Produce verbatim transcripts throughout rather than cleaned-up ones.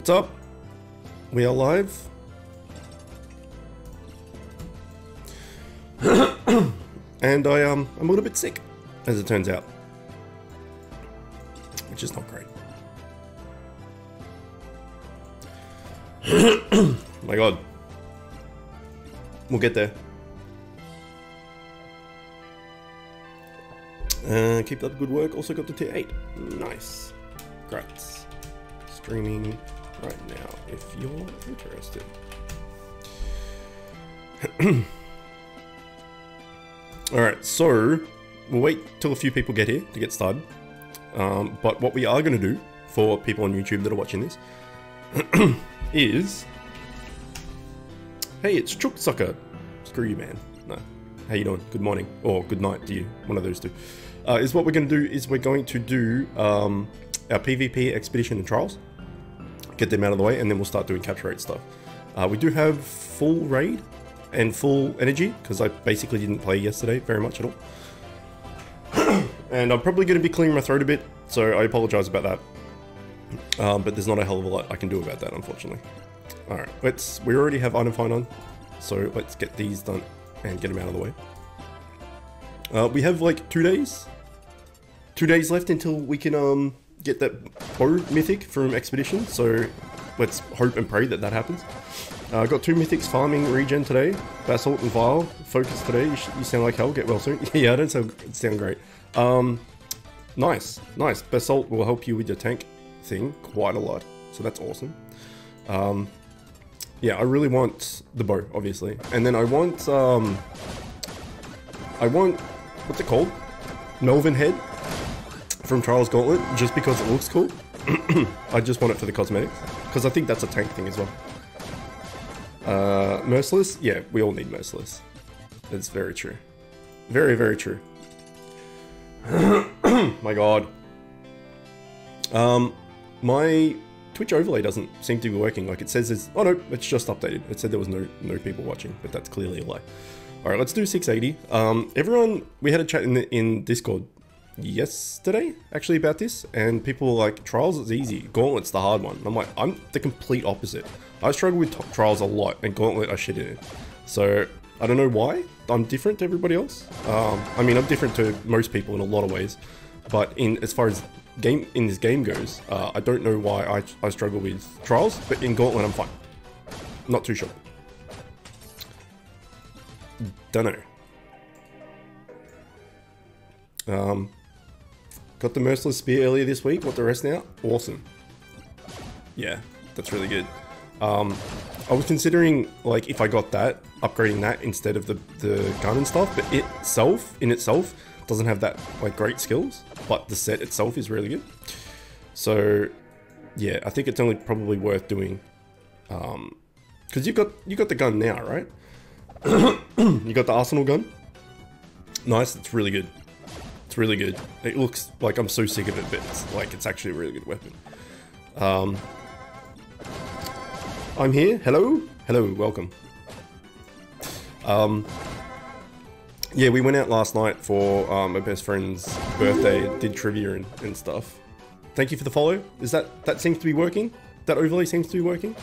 What's up? We are live? And I, um, I'm a little bit sick, as it turns out. Which is not great. My god. We'll get there. Uh, keep up the good work. Also got to tier eight. Nice. Grats. Streaming right now if you're interested. Alright, so we'll wait till a few people get here to get started. Um, but what we are going to do for people on YouTube that are watching this is... Hey, it's Chooksucker. Screw you, man. No. How you doing? Good morning. Or good night to you. One of those two. Uh, is what we're going to do is we're going to do um, our PvP expedition and trials. Get them out of the way, and then we'll start doing capture rate stuff. Uh, we do have full raid and full energy, because I basically didn't play yesterday very much at all. And I'm probably going to be clearing my throat a bit, so I apologize about that. Um, but there's not a hell of a lot I can do about that, unfortunately. Alright, let's, we already have Unifine on, so let's get these done and get them out of the way. Uh, we have like two days, two days left until we can um, get that bow mythic from Expedition, so let's hope and pray that that happens. I uh, got two mythics farming regen today, Basalt and Vile. Focus today, you, you sound like hell, get well soon. Yeah, I don't sound, sound great. Um, nice, nice. Basalt will help you with your tank thing quite a lot, so that's awesome. Um, yeah, I really want the bow, obviously. And then I want, um, I want, what's it called? Melvin Head from Trials Gauntlet, just because it looks cool. I just want it for the cosmetics, because I think that's a tank thing as well. Uh, Merciless? Yeah, we all need Merciless. That's very true. Very, very true. My god. Um, my Twitch overlay doesn't seem to be working. Like, it says it's... Oh no, it's just updated. It said there was no, no people watching, but that's clearly a lie. Alright, let's do six eighty. Um, everyone... We had a chat in, the, in Discord yesterday, actually, about this, and people were like, Trials is easy, Gauntlet's the hard one. And I'm like, I'm the complete opposite. I struggle with top Trials a lot, and Gauntlet I shit in. So, I don't know why. I'm different to everybody else. Um, I mean, I'm different to most people in a lot of ways, but in as far as game in this game goes, uh, I don't know why I, I struggle with Trials, but in Gauntlet I'm fine. Not too sure. Dunno. Um, got the Merciless Spear earlier this week, got the rest now? Awesome. Yeah, that's really good. Um, I was considering, like, if I got that, upgrading that instead of the, the gun and stuff, but it itself, in itself, doesn't have that, like, great skills, but the set itself is really good. So, yeah, I think it's only probably worth doing, um, because you've got, you got the gun now, right? You got the Arsenal gun. Nice, it's really good. It's really good. It looks like I'm so sick of it, but it's, like, it's actually a really good weapon. Um... I'm here. Hello? Hello, welcome. Um, yeah, we went out last night for um, my best friend's birthday, did trivia and, and stuff. Thank you for the follow. Is that, that seems to be working? That overlay seems to be working?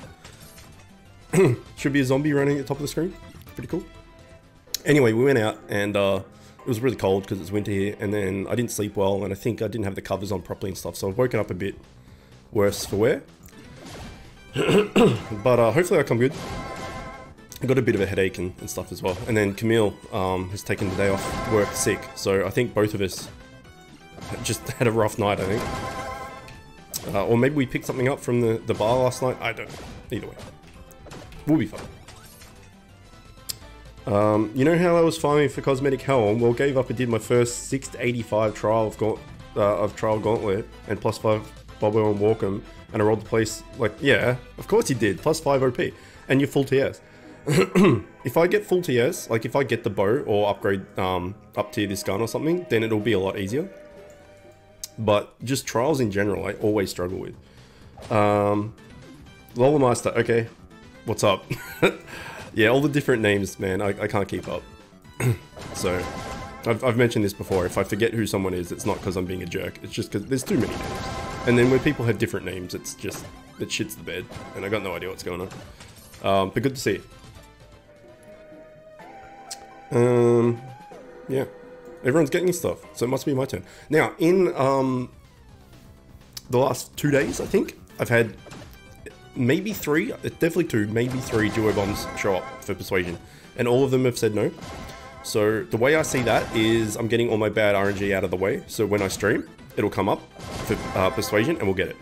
Should be a zombie running at the top of the screen. Pretty cool. Anyway, we went out and uh, it was really cold because it's winter here, and then I didn't sleep well, and I think I didn't have the covers on properly and stuff, so I've woken up a bit worse for wear. But uh, hopefully I come good. I got a bit of a headache and, and stuff as well. And then Camille um, has taken the day off work sick. So I think both of us just had a rough night, I think. Uh, or maybe we picked something up from the, the bar last night. I don't know. Either way. We'll be fine. Um, you know how I was farming for Cosmetic Helm? Well, gave up and did my first six eighty-five trial of, gaunt, uh, of Trial Gauntlet and plus five Bobbo and Walkom. And I rolled the place, like, yeah, of course you did, plus five O P, and you're full T S. If I get full T S, like if I get the bow or upgrade um, up tier this gun or something, then it'll be a lot easier. But just trials in general, I always struggle with. Um, Lola Master, okay, what's up? Yeah, all the different names, man, I, I can't keep up. So, I've, I've mentioned this before, if I forget who someone is, it's not because I'm being a jerk, it's just because there's too many names. And then when people have different names, it's just that shits the bed, and I got no idea what's going on. Um, but good to see it. Um, yeah, everyone's getting stuff, so it must be my turn. Now, in um, the last two days, I think, I've had maybe three, definitely two, maybe three duo bombs show up for persuasion, and all of them have said no. So the way I see that is I'm getting all my bad R N G out of the way, so when I stream, it'll come up for uh, persuasion and we'll get it.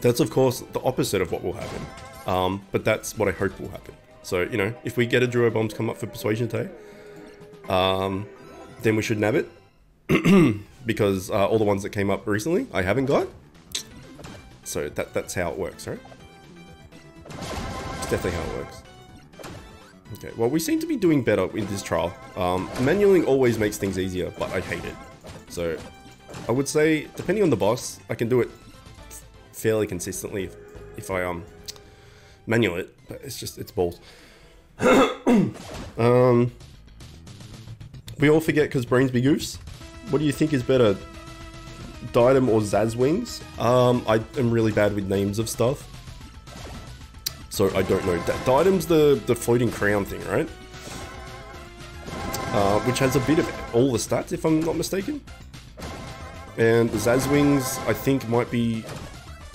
That's of course the opposite of what will happen, um, but that's what I hope will happen. So, you know, if we get a Duo Bombs come up for Persuasion today, um, then we should nab it. Because uh, all the ones that came up recently, I haven't got. So that that's how it works, right? It's definitely how it works. Okay, well, we seem to be doing better in this trial. Um, manualing always makes things easier, but I hate it. So I would say, depending on the boss, I can do it fairly consistently if, if I um manual it, but it's just, it's balls. um, we all forget because brains be goofs. What do you think is better, Diadem or Zazwings? Um, I am really bad with names of stuff, so I don't know. Diadem's the, the floating crown thing, right? Uh, which has a bit of all the stats, if I'm not mistaken. And the Zazwings, I think, might be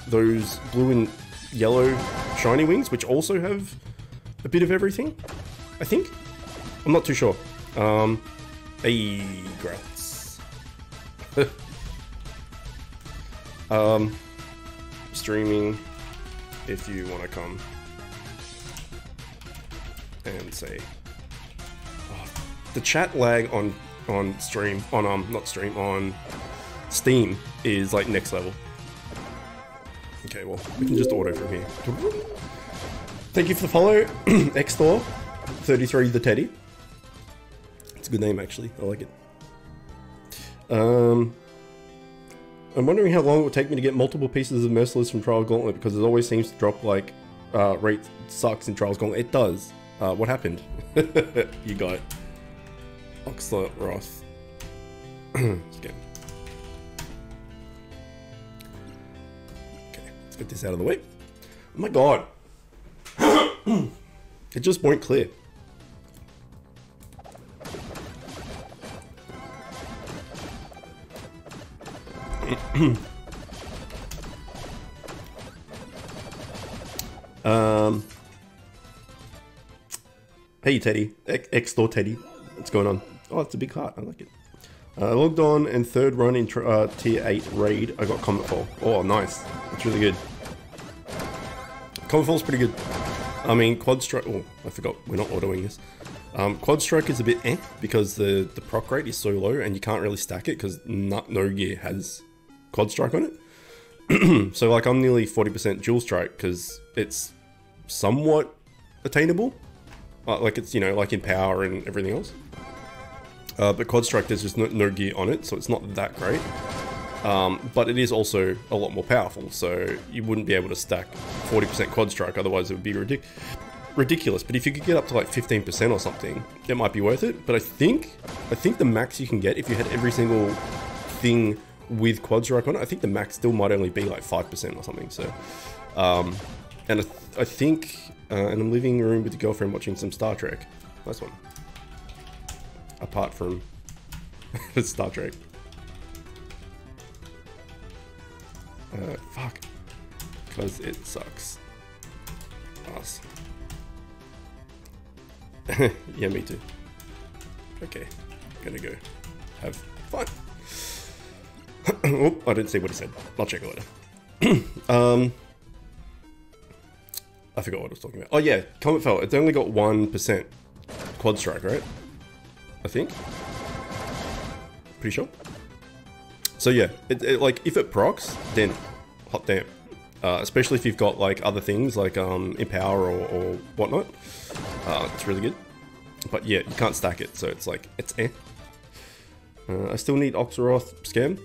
those blue and yellow shiny wings, which also have a bit of everything, I think? I'm not too sure. Um, hey, grats. um, streaming if you want to come and say... Oh, the chat lag on, on stream, on, um, not stream, on Steam is like next level. Okay, well, we can just auto from here. Thank you for the follow, Xthor thirty-three the Teddy. It's a good name, actually. I like it. Um, I'm wondering how long it will take me to get multiple pieces of Merciless from Trials Gauntlet, because it always seems to drop, like, uh, rate sucks in Trials Gauntlet. It does. Uh, what happened? You got it. Oxlar Roth. Okay. Get this out of the way. Oh my god. It just won't clear. um. Hey Teddy. Xthor Teddy. What's going on? Oh, it's a big heart. I like it. I uh, logged on and third run in uh, tier eight raid, I got Comet Fall. Oh, nice. That's really good. Comet Fall's pretty good. I mean, Quad Strike... Oh, I forgot. We're not autoing this. Um, Quad Strike is a bit eh, because the, the proc rate is so low and you can't really stack it because no gear has Quad Strike on it. So, like, I'm nearly forty percent Dual Strike because it's somewhat attainable. Uh, like, it's, you know, like in power and everything else. Uh, but Quad Strike, there's just no, no gear on it, so it's not that great. Um, but it is also a lot more powerful, so you wouldn't be able to stack forty percent Quad Strike, otherwise it would be ridic ridiculous. But if you could get up to like fifteen percent or something, it might be worth it. But I think, I think the max you can get, if you had every single thing with Quad Strike on it, I think the max still might only be like five percent or something. So, um, and I, th I think, uh, and I'm living in a room with a girlfriend watching some Star Trek. Nice one. Apart from Star Trek. Uh, fuck. Because it sucks. Ass. Yeah, me too. Okay. Gonna go have fun. Oh, I didn't see what he said. I'll check it later. um, I forgot what I was talking about. Oh yeah, Comet Fell. It's only got one percent Quad Strike, right? I think. Pretty sure. So yeah, it, it, like if it procs, then hot damn. Uh, especially if you've got like other things like um, Empower or, or whatnot. Uh, it's really good. But yeah, you can't stack it, so it's like, it's eh. Uh, I still need Oxaroth Scam.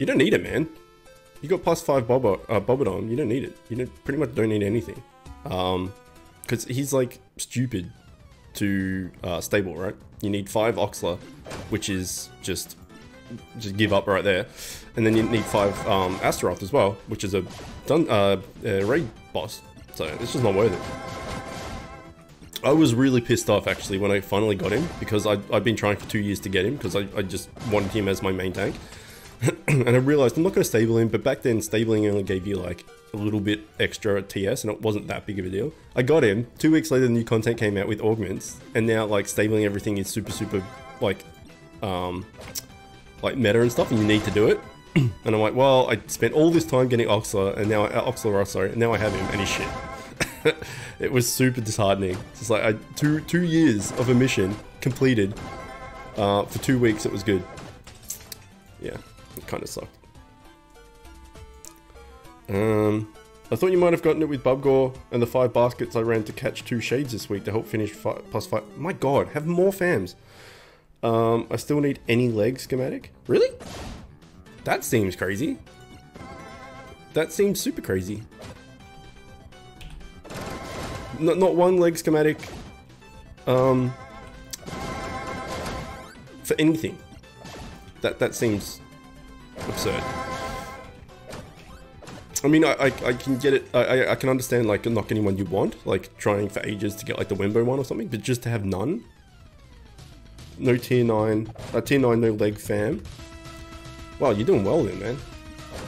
You don't need it, man. You got plus five Bobbo, uh, Bobbodon, you don't need it. You don't, pretty much don't need anything. Um, Because he's like stupid to uh, stable, right? You need five Oxlar, which is just just give up right there. And then you need five um, Astaroth as well, which is a done uh, a raid boss. So it's just not worth it. I was really pissed off actually when I finally got him, because I'd, I'd been trying for two years to get him, because I, I just wanted him as my main tank. And I realized I'm not going to stable him, but back then stabling only gave you like a little bit extra T S, and it wasn't that big of a deal. I got him, two weeks later the new content came out with augments, and now like stabling everything is super super like um, like meta and stuff, and you need to do it. And I'm like, well, I spent all this time getting Oxlar, and now I, uh, Oxlar, sorry, and now I have him, and he's shit. It was super disheartening. It's like I, two, two years of a mission completed, uh, for two weeks it was good. Yeah, it kind of sucked. Um, I thought you might have gotten it with Bubgore and the five baskets I ran to catch two shades this week to help finish five, plus five. My god, have more fams. Um, I still need any leg schematic? Really? That seems crazy. That seems super crazy. Not, not one leg schematic um, for anything. That that seems absurd. I mean, I, I, I can get it. I, I can understand like not getting one you want, like trying for ages to get like the Wembo one or something, but just to have none. No tier nine, uh, tier nine, no leg fam. Wow, you're doing well then, man.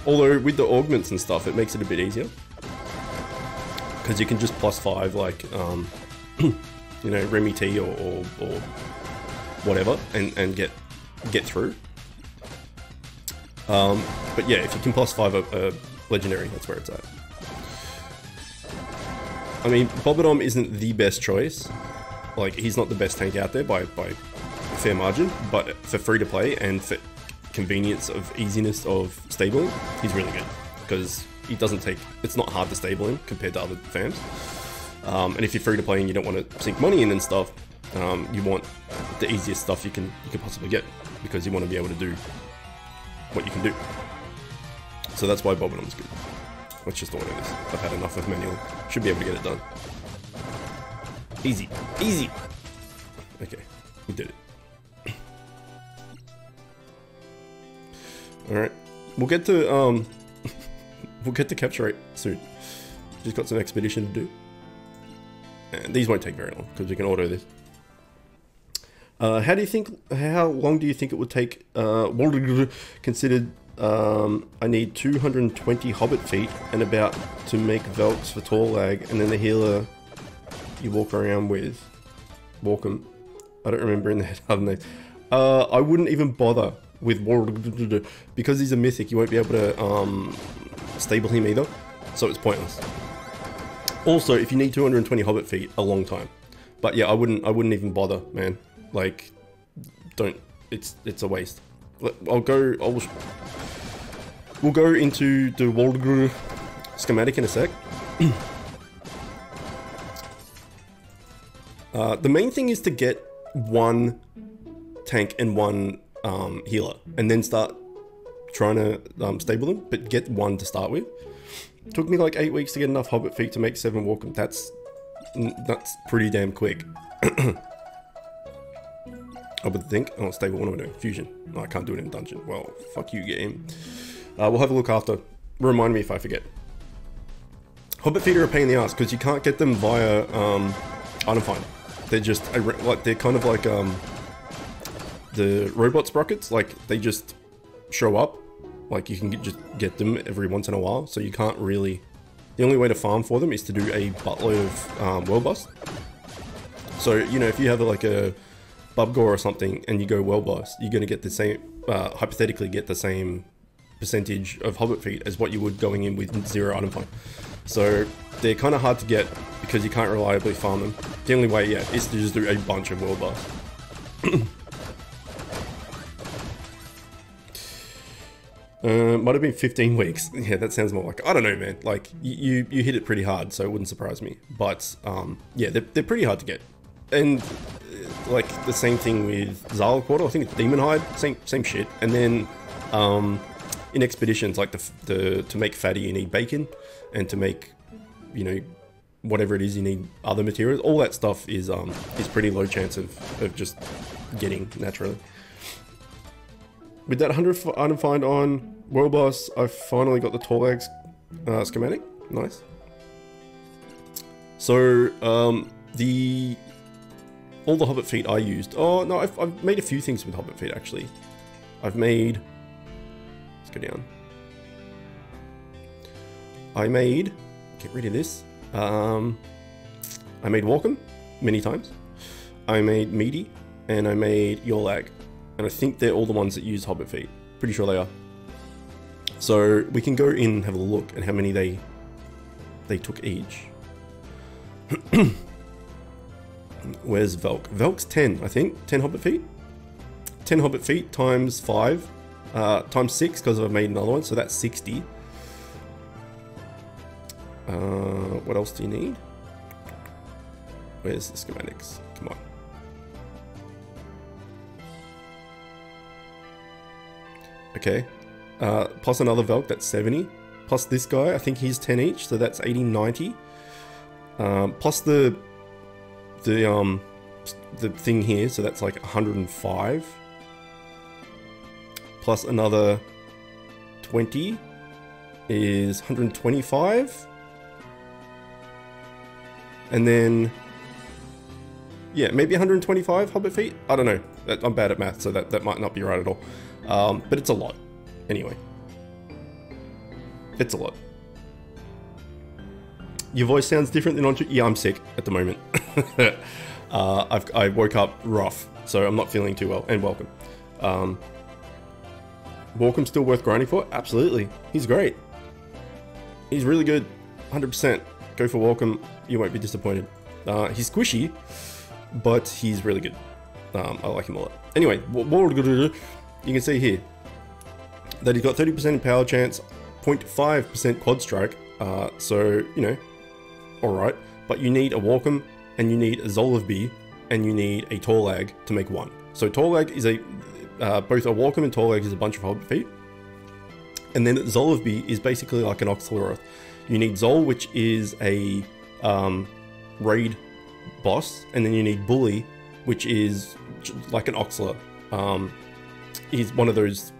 Although, with the augments and stuff, it makes it a bit easier. Because you can just plus five, like, um, you know, Remy T or, or, or whatever, and, and get get through. Um, but yeah, if you can plus five a, a legendary, that's where it's at. I mean, Bobadom isn't the best choice. Like, he's not the best tank out there by, by a fair margin, but for free to play and for convenience of easiness of stabling, he's really good, because he doesn't take, it's not hard to stable him compared to other fams. Um, and if you're free to play and you don't want to sink money in and stuff, um, you want the easiest stuff you can you can possibly get, because you want to be able to do what you can do. So that's why Bobadom's good. That's just the way it is. I've had enough of manual. Should be able to get it done. Easy, easy. Okay, we did it. Alright, we'll get to, um, we'll get to capture rate soon. Just got some expedition to do. And these won't take very long, because we can auto this. Uh, how do you think, how long do you think it would take, uh, considered, um, I need two hundred twenty Hobbit feet and about to make Velks for Torlag, and then the healer you walk around with, Walkom. I don't remember in the head other names. Uh, I wouldn't even bother. With war, because he's a mythic, you won't be able to um, stable him either, so it's pointless. Also, if you need two hundred twenty Hobbit feet, a long time. But yeah, I wouldn't, I wouldn't even bother, man. Like, don't. It's, it's a waste. I'll go. I'll, we'll go into the Waldgru schematic in a sec. uh, the main thing is to get one tank and one. Um, healer, and then start trying to um, stable them, but get one to start with. Took me like eight weeks to get enough Hobbit feet to make seven Walkom. That's that's pretty damn quick. I would think. Oh, stable. What am I doing? Fusion. No, I can't do it in dungeon. Well, fuck you, game. Uh, we'll have a look after. Remind me if I forget. Hobbit feet are a pain in the ass because you can't get them via um, undefined. They're just like they're kind of like. Um, The robot sprockets, like, they just show up. Like, you can get, just get them every once in a while, so you can't really... The only way to farm for them is to do a buttload of um, world bust. So, you know, if you have, like, a Bubgore or something, and you go world bust, you're going to get the same... Uh, hypothetically get the same percentage of Hobbit feet as what you would going in with zero item farm. So, they're kind of hard to get, because you can't reliably farm them. The only way, yeah, is to just do a bunch of world bust. Uh, might have been fifteen weeks. Yeah, that sounds more like, I don't know, man. Like, you, you hit it pretty hard, so it wouldn't surprise me. But, um, yeah, they're, they're pretty hard to get. And, uh, like, the same thing with Zol Quarter. I think it's Demon Hide. Same, same shit. And then, um, in Expeditions, like, the, the to make Fatty, you need bacon. And to make, you know, whatever it is, you need other materials. All that stuff is, um, is pretty low chance of, of just getting naturally. With that one hundred item find on World Boss, I finally got the Torlag's uh, schematic. Nice. So, um, the... all the Hobbit feet I used. Oh, no, I've, I've made a few things with Hobbit feet, actually. I've made... Let's go down. I made... Get rid of this. Um, I made Walkom many times. I made Meaty. And I made Yorlag. And I think they're all the ones that use Hobbit feet. Pretty sure they are. So, we can go in and have a look at how many they... they took each. Where's Velk? Velk's ten, I think. ten Hobbit feet. ten Hobbit feet times five. Uh, times six, because I've made another one, so that's sixty. Uh, what else do you need? Where's the schematics? Come on. Okay. Uh, plus another Velk, that's seventy. Plus this guy, I think he's ten each, so that's eighty, ninety. Um, plus the... the um the thing here, so that's like one hundred and five, plus another twenty is one hundred and twenty-five, and then yeah, maybe one hundred and twenty-five Hobbit feet. I don't know, I'm bad at math, so that that might not be right at all, um but it's a lot anyway. It's a lot. Your voice sounds different than on... Yeah, I'm sick at the moment. uh, I've, I woke up rough, so I'm not feeling too well. And Welcome. Um, Welcome's still worth grinding for? Absolutely. He's great. He's really good. one hundred percent. Go for Welcome. You won't be disappointed. Uh, he's squishy, but he's really good. Um, I like him a lot. Anyway, you can see here that he's got thirty percent power chance, zero point five percent quad strike. Uh, so, you know... Alright, but you need a Walkom, and you need a Zol of B, and you need a Torlag to make one. So Torlag is a, uh, both a Walkom and Torlag is a bunch of Hobbit feet. And then Zol of B is basically like an Oxlar. You need Zol, which is a um, raid boss, and then you need Bully, which is like an Oxlar. Um, he's one of those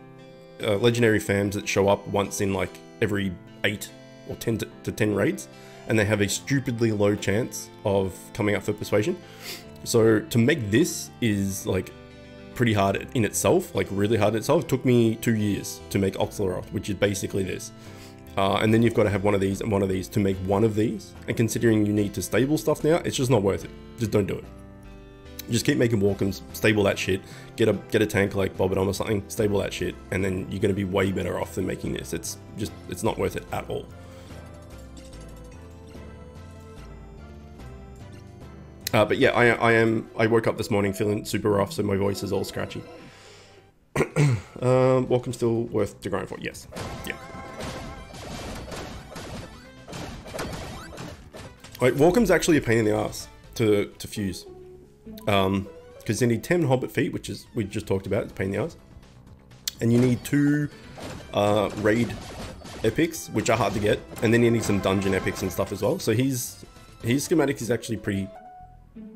uh, legendary fams that show up once in like every eight or ten to ten raids. And they have a stupidly low chance of coming up for persuasion. So to make this is like pretty hard in itself, like really hard in itself. It took me two years to make Oxlaroth, which is basically this. Uh, and then you've got to have one of these and one of these to make one of these. And considering you need to stable stuff now, it's just not worth it. Just don't do it. Just keep making Walkums, stable that shit. Get a get a tank like Bobbo or something, stable that shit, and then you're gonna be way better off than making this. It's just it's not worth it at all. Uh, but yeah, I, I am. I woke up this morning feeling super rough, so my voice is all scratchy. um, Welcome, still worth to grind for. Yes, yeah. Right, Welcome's actually a pain in the ass to to fuse, because um, you need ten Hobbit feet, which is we just talked about. It's a pain in the ass, and you need two uh, raid epics, which are hard to get, and then you need some dungeon epics and stuff as well. So his his schematic is actually pretty.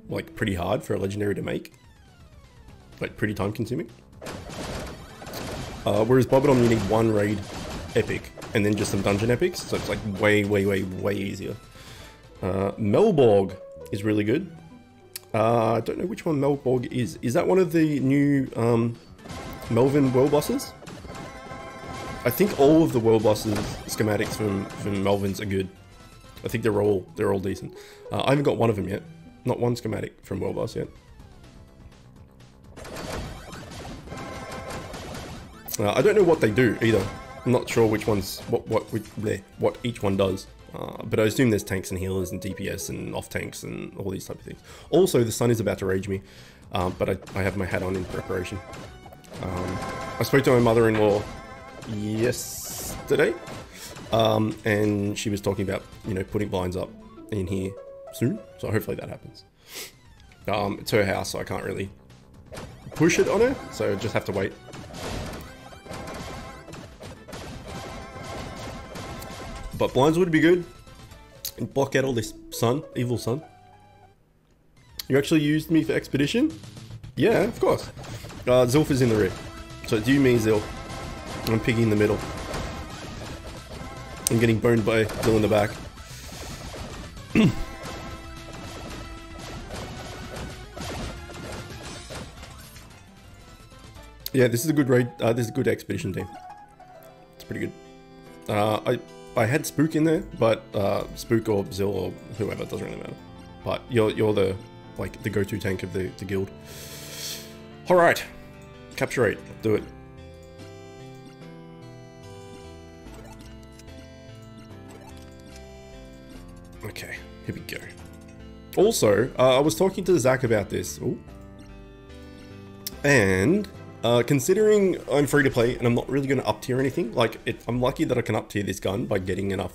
Like pretty hard for a legendary to make, like pretty time consuming. Uh, whereas Bobadom, you need one raid epic and then just some dungeon epics, so it's like way, way, way, way easier. Uh, Melborg is really good. Uh, I don't know which one Melborg is. Is that one of the new um, Melvin world bosses? I think all of the world bosses schematics from from Melvin's are good. I think they're all they're all decent. Uh, I haven't got one of them yet. Not one schematic from World Boss yet. Uh, I don't know what they do either. I'm not sure which ones, what what which, bleh, what each one does. Uh, but I assume there's tanks and healers and D P S and off tanks and all these type of things. Also, the sun is about to rage me, um, but I, I have my hat on in preparation. Um, I spoke to my mother-in-law yesterday, um, and she was talking about you know putting blinds up in here. Soon, so hopefully that happens. Um, it's her house, so I can't really push it on her, so just have to wait. But blinds would be good, and block out all this sun, evil sun. You actually used me for expedition? Yeah, of course. Uh, Zilf is in the rear. So it's you, me, Zill. I'm Piggy in the middle. I'm getting burned by Zill in the back. Yeah, this is a good raid. Uh, this is a good expedition team. It's pretty good. Uh, I I had Spook in there, but uh, Spook or Zill or whoever, it doesn't really matter. But you're you're the like the go-to tank of the the guild. All right, capture eight. Do it. Okay, here we go. Also, uh, I was talking to Zach about this, Ooh. and. Uh, considering I'm free to play and I'm not really going to up tier anything, like it, I'm lucky that I can up tier this gun by getting enough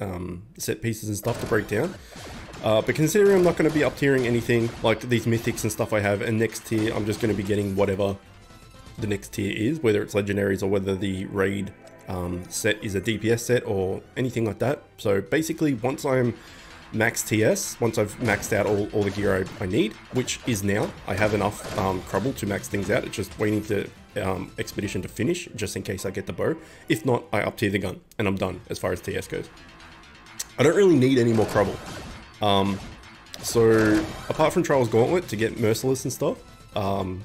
um, set pieces and stuff to break down. Uh, but considering I'm not going to be up tiering anything, like these mythics and stuff I have, and next tier I'm just going to be getting whatever the next tier is, whether it's legendaries or whether the raid um, set is a D P S set or anything like that. So basically, once I'm max T S, once I've maxed out all, all the gear I, I need, which is now. I have enough um, Crubble to max things out. It's just waiting for um, Expedition to finish, just in case I get the bow. If not, I up tier the gun, and I'm done as far as T S goes. I don't really need any more Crubble. Um, so, apart from Trials Gauntlet to get Merciless and stuff, um,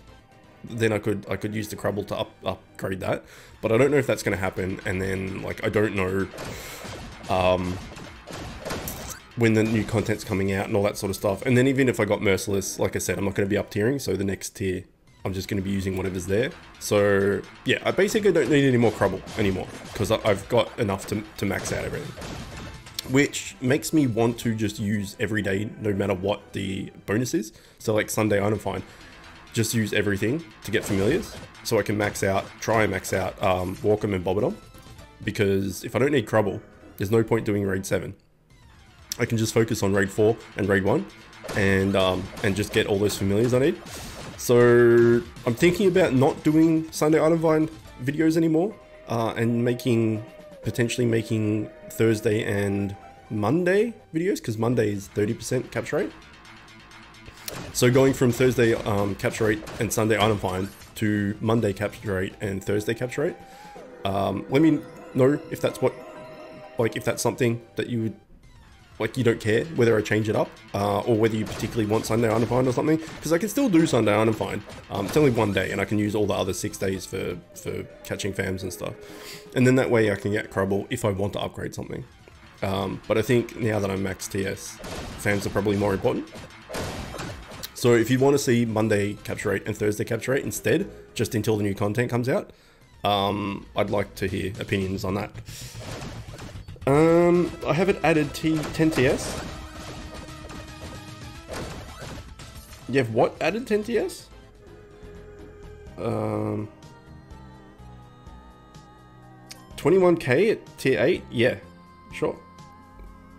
then I could I could use the Crubble to up, upgrade that. But I don't know if that's going to happen, and then, like, I don't know... Um, when the new content's coming out and all that sort of stuff. And then even if I got Merciless, like I said, I'm not going to be up tiering, so the next tier, I'm just going to be using whatever's there. So yeah, I basically don't need any more Crubble anymore, because I've got enough to, to max out everything. Which makes me want to just use every day, no matter what the bonus is. So like Sunday, I don't find, just use everything to get familiars, so I can max out, try and max out um, Walkom and Bobbo. Because if I don't need Crubble, there's no point doing Raid seven. I can just focus on raid four and raid one and um, and just get all those familiars I need. So I'm thinking about not doing Sunday Item Vine videos anymore uh, and making, potentially making Thursday and Monday videos, because Monday is thirty percent capture rate. So going from Thursday um, capture rate and Sunday Item Vine to Monday capture rate and Thursday capture rate. Um, let me know if that's what, like if that's something that you would, like you don't care whether I change it up uh, or whether you particularly want Sunday Undefined or something, because I can still do Sunday Undefined. Um, it's only one day and I can use all the other six days for, for catching fams and stuff. And then that way I can get Crubble if I want to upgrade something. Um, but I think now that I'm max T S, fams are probably more important. So if you want to see Monday capture rate and Thursday capture rate instead, just until the new content comes out, um, I'd like to hear opinions on that. Um, I haven't added ten T S. You have what added ten T S? Um, twenty-one K at tier eight? Yeah, sure.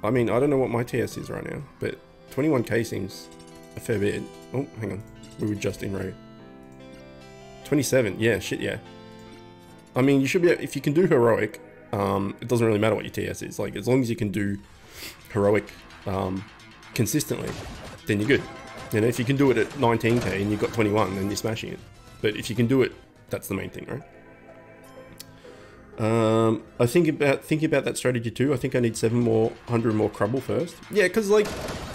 I mean, I don't know what my T S is right now, but twenty-one K seems a fair bit. Oh, hang on. We were just in raid. twenty-seven, yeah, shit, yeah. I mean, you should be, if you can do heroic, Um, it doesn't really matter what your T S is, like as long as you can do heroic um, consistently, then you're good. You know, if you can do it at nineteen K and you've got twenty-one, then you're smashing it. But if you can do it, that's the main thing, right? Um, I think about thinking about that strategy too. I think I need seven more, hundred more Crubble first. Yeah, because like,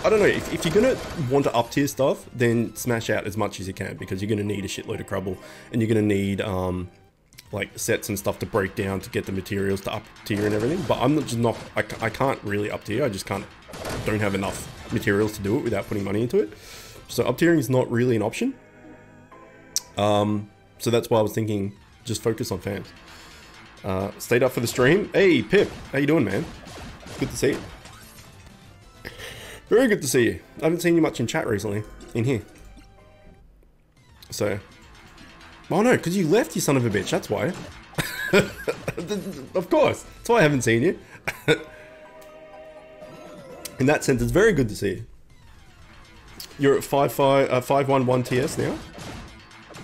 I don't know, if, if you're gonna want to up tier stuff, then smash out as much as you can, because you're gonna need a shitload of Crubble, and you're gonna need um. like sets and stuff to break down to get the materials to up tier and everything. But I'm just not, I, I can't really up tier. I just can't, don't have enough materials to do it without putting money into it. So up tiering is not really an option. Um, so that's why I was thinking, just focus on fans. Uh, stayed up for the stream. Hey Pip, how you doing, man? Good to see you. Very good to see you. I haven't seen you much in chat recently in here. So. Oh no, because you left, you son of a bitch, that's why. Of course, that's why I haven't seen you. In that sense, it's very good to see you. You're at five eleven T S now.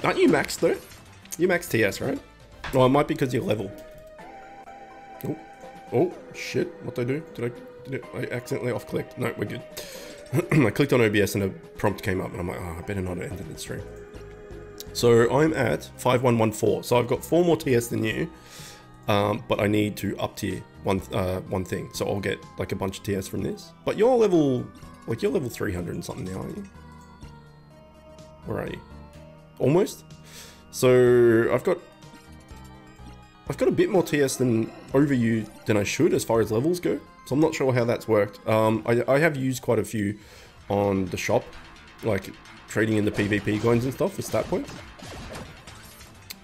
Aren't you maxed though? You maxed T S, right? No, oh, it might be because you're level. Oh, oh, shit, what'd I do? Did I, did I accidentally off-clicked? No, we're good. I clicked on O B S and a prompt came up and I'm like, oh, I better not have ended the stream. So I'm at five one one four, so I've got four more T S than you, um, but I need to up tier one, uh, one thing, so I'll get like a bunch of T S from this. But you're level, like you're level three hundred and something now, aren't you? Where are you? Almost? So I've got, I've got a bit more T S than over you than I should as far as levels go, so I'm not sure how that's worked. Um, I, I have used quite a few on the shop, like trading in the PvP coins and stuff for stat points,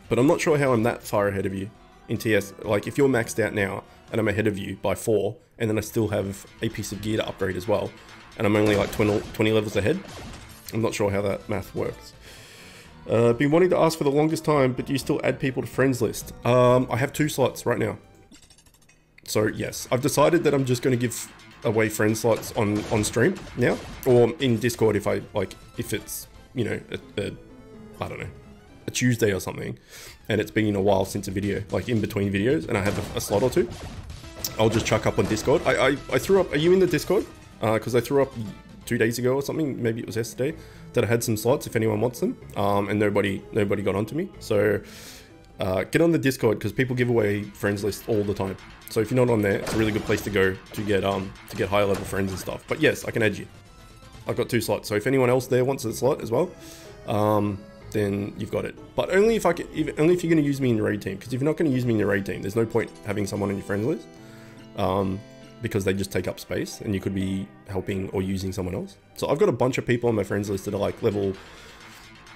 but I'm not sure how I'm that far ahead of you in T S. Like if you're maxed out now and I'm ahead of you by four, and then I still have a piece of gear to upgrade as well, and I'm only like twenty, twenty levels ahead, I'm not sure how that math works. Uh, been wanting to ask for the longest time, but do you still add people to friends list? Um, I have two slots right now. So yes, I've decided that I'm just going to give away friend slots on, on stream now, or in Discord if I, like, if it's, you know, a, a, I don't know, a Tuesday or something, and it's been a while since a video, like in between videos, and I have a, a slot or two, I'll just chuck up on Discord. I, I, I threw up, are you in the Discord? Because uh, I threw up two days ago or something, maybe it was yesterday, that I had some slots if anyone wants them, um, and nobody nobody got onto me. So uh, get on the Discord, because people give away friends list all the time. So if you're not on there, it's a really good place to go to get um to get higher level friends and stuff. But yes, I can add you. I've got two slots, so if anyone else there wants a slot as well, um, then you've got it. But only if I can, if, only if you're going to use me in your raid team, because if you're not going to use me in your raid team, there's no point having someone on your friends list, um, because they just take up space and you could be helping or using someone else. So I've got a bunch of people on my friends list that are like level,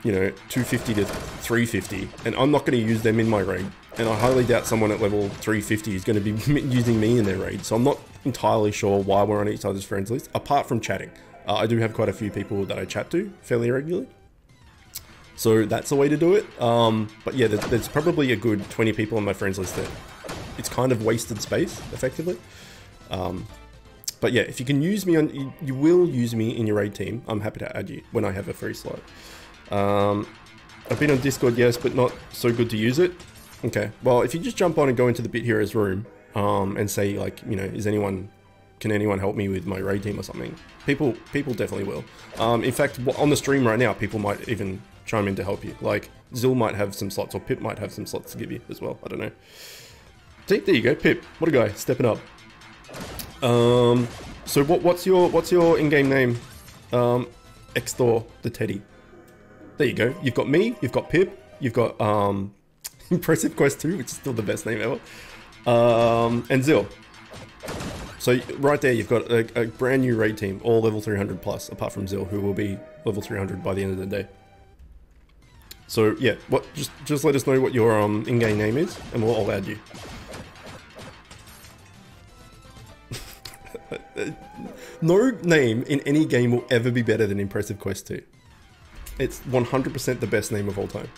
you know, two fifty to three fifty, and I'm not going to use them in my raid. And I highly doubt someone at level three fifty is going to be using me in their raid. So I'm not entirely sure why we're on each other's friends list, apart from chatting. Uh, I do have quite a few people that I chat to fairly regularly, so that's the way to do it. Um, but yeah, there's, there's probably a good twenty people on my friends list there. It's kind of wasted space, effectively. Um, but yeah, if you can use me on, you, you will use me in your raid team. I'm happy to add you when I have a free slot. Um, I've been on Discord, yes, but not so good to use it. Okay, well, if you just jump on and go into the Bit Heroes room, um, and say like, you know, is anyone, can anyone help me with my raid team or something? People, people definitely will. Um, in fact, on the stream right now, people might even chime in to help you. Like Zill might have some slots, or Pip might have some slots to give you as well. I don't know. See, there you go, Pip. What a guy, stepping up. Um, so what, what's your, what's your in-game name? Um, Xthor the Teddy. There you go. You've got me, you've got Pip, you've got, um, Impressive Quest two, which is still the best name ever, um, and Zill. So right there, you've got a, a brand new raid team, all level three hundred plus, apart from Zill, who will be level three hundred by the end of the day. So yeah, what, just, just let us know what your, um, in-game name is, and we'll all add you. No name in any game will ever be better than Impressive Quest two. It's one hundred percent the best name of all time.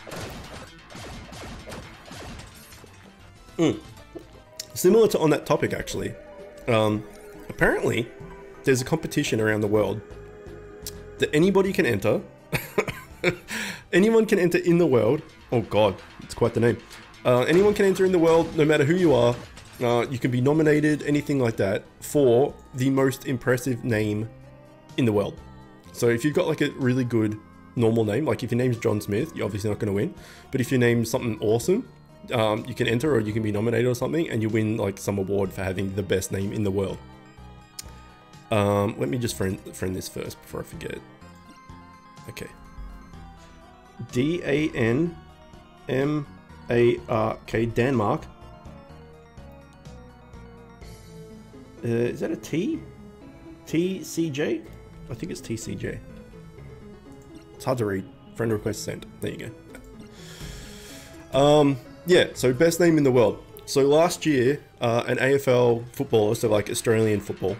Mm. Similar to on that topic, actually. Um, apparently, there's a competition around the world that anybody can enter. Anyone can enter in the world. Oh God, it's quite the name. Uh, anyone can enter in the world, no matter who you are. Uh, you can be nominated, anything like that, for the most impressive name in the world. So if you've got like a really good normal name, like if your name's John Smith, you're obviously not going to win. But if your name's something awesome, um, you can enter, or you can be nominated or something, and you win like some award for having the best name in the world. Um, let me just friend, friend this first before I forget. Okay. D A N M A R K, Danmark. Uh, is that a T? T C J? I think it's T C J. It's hard to read. Friend request sent. There you go. Um, yeah, so best name in the world. So last year, uh, an A F L footballer, so like Australian football,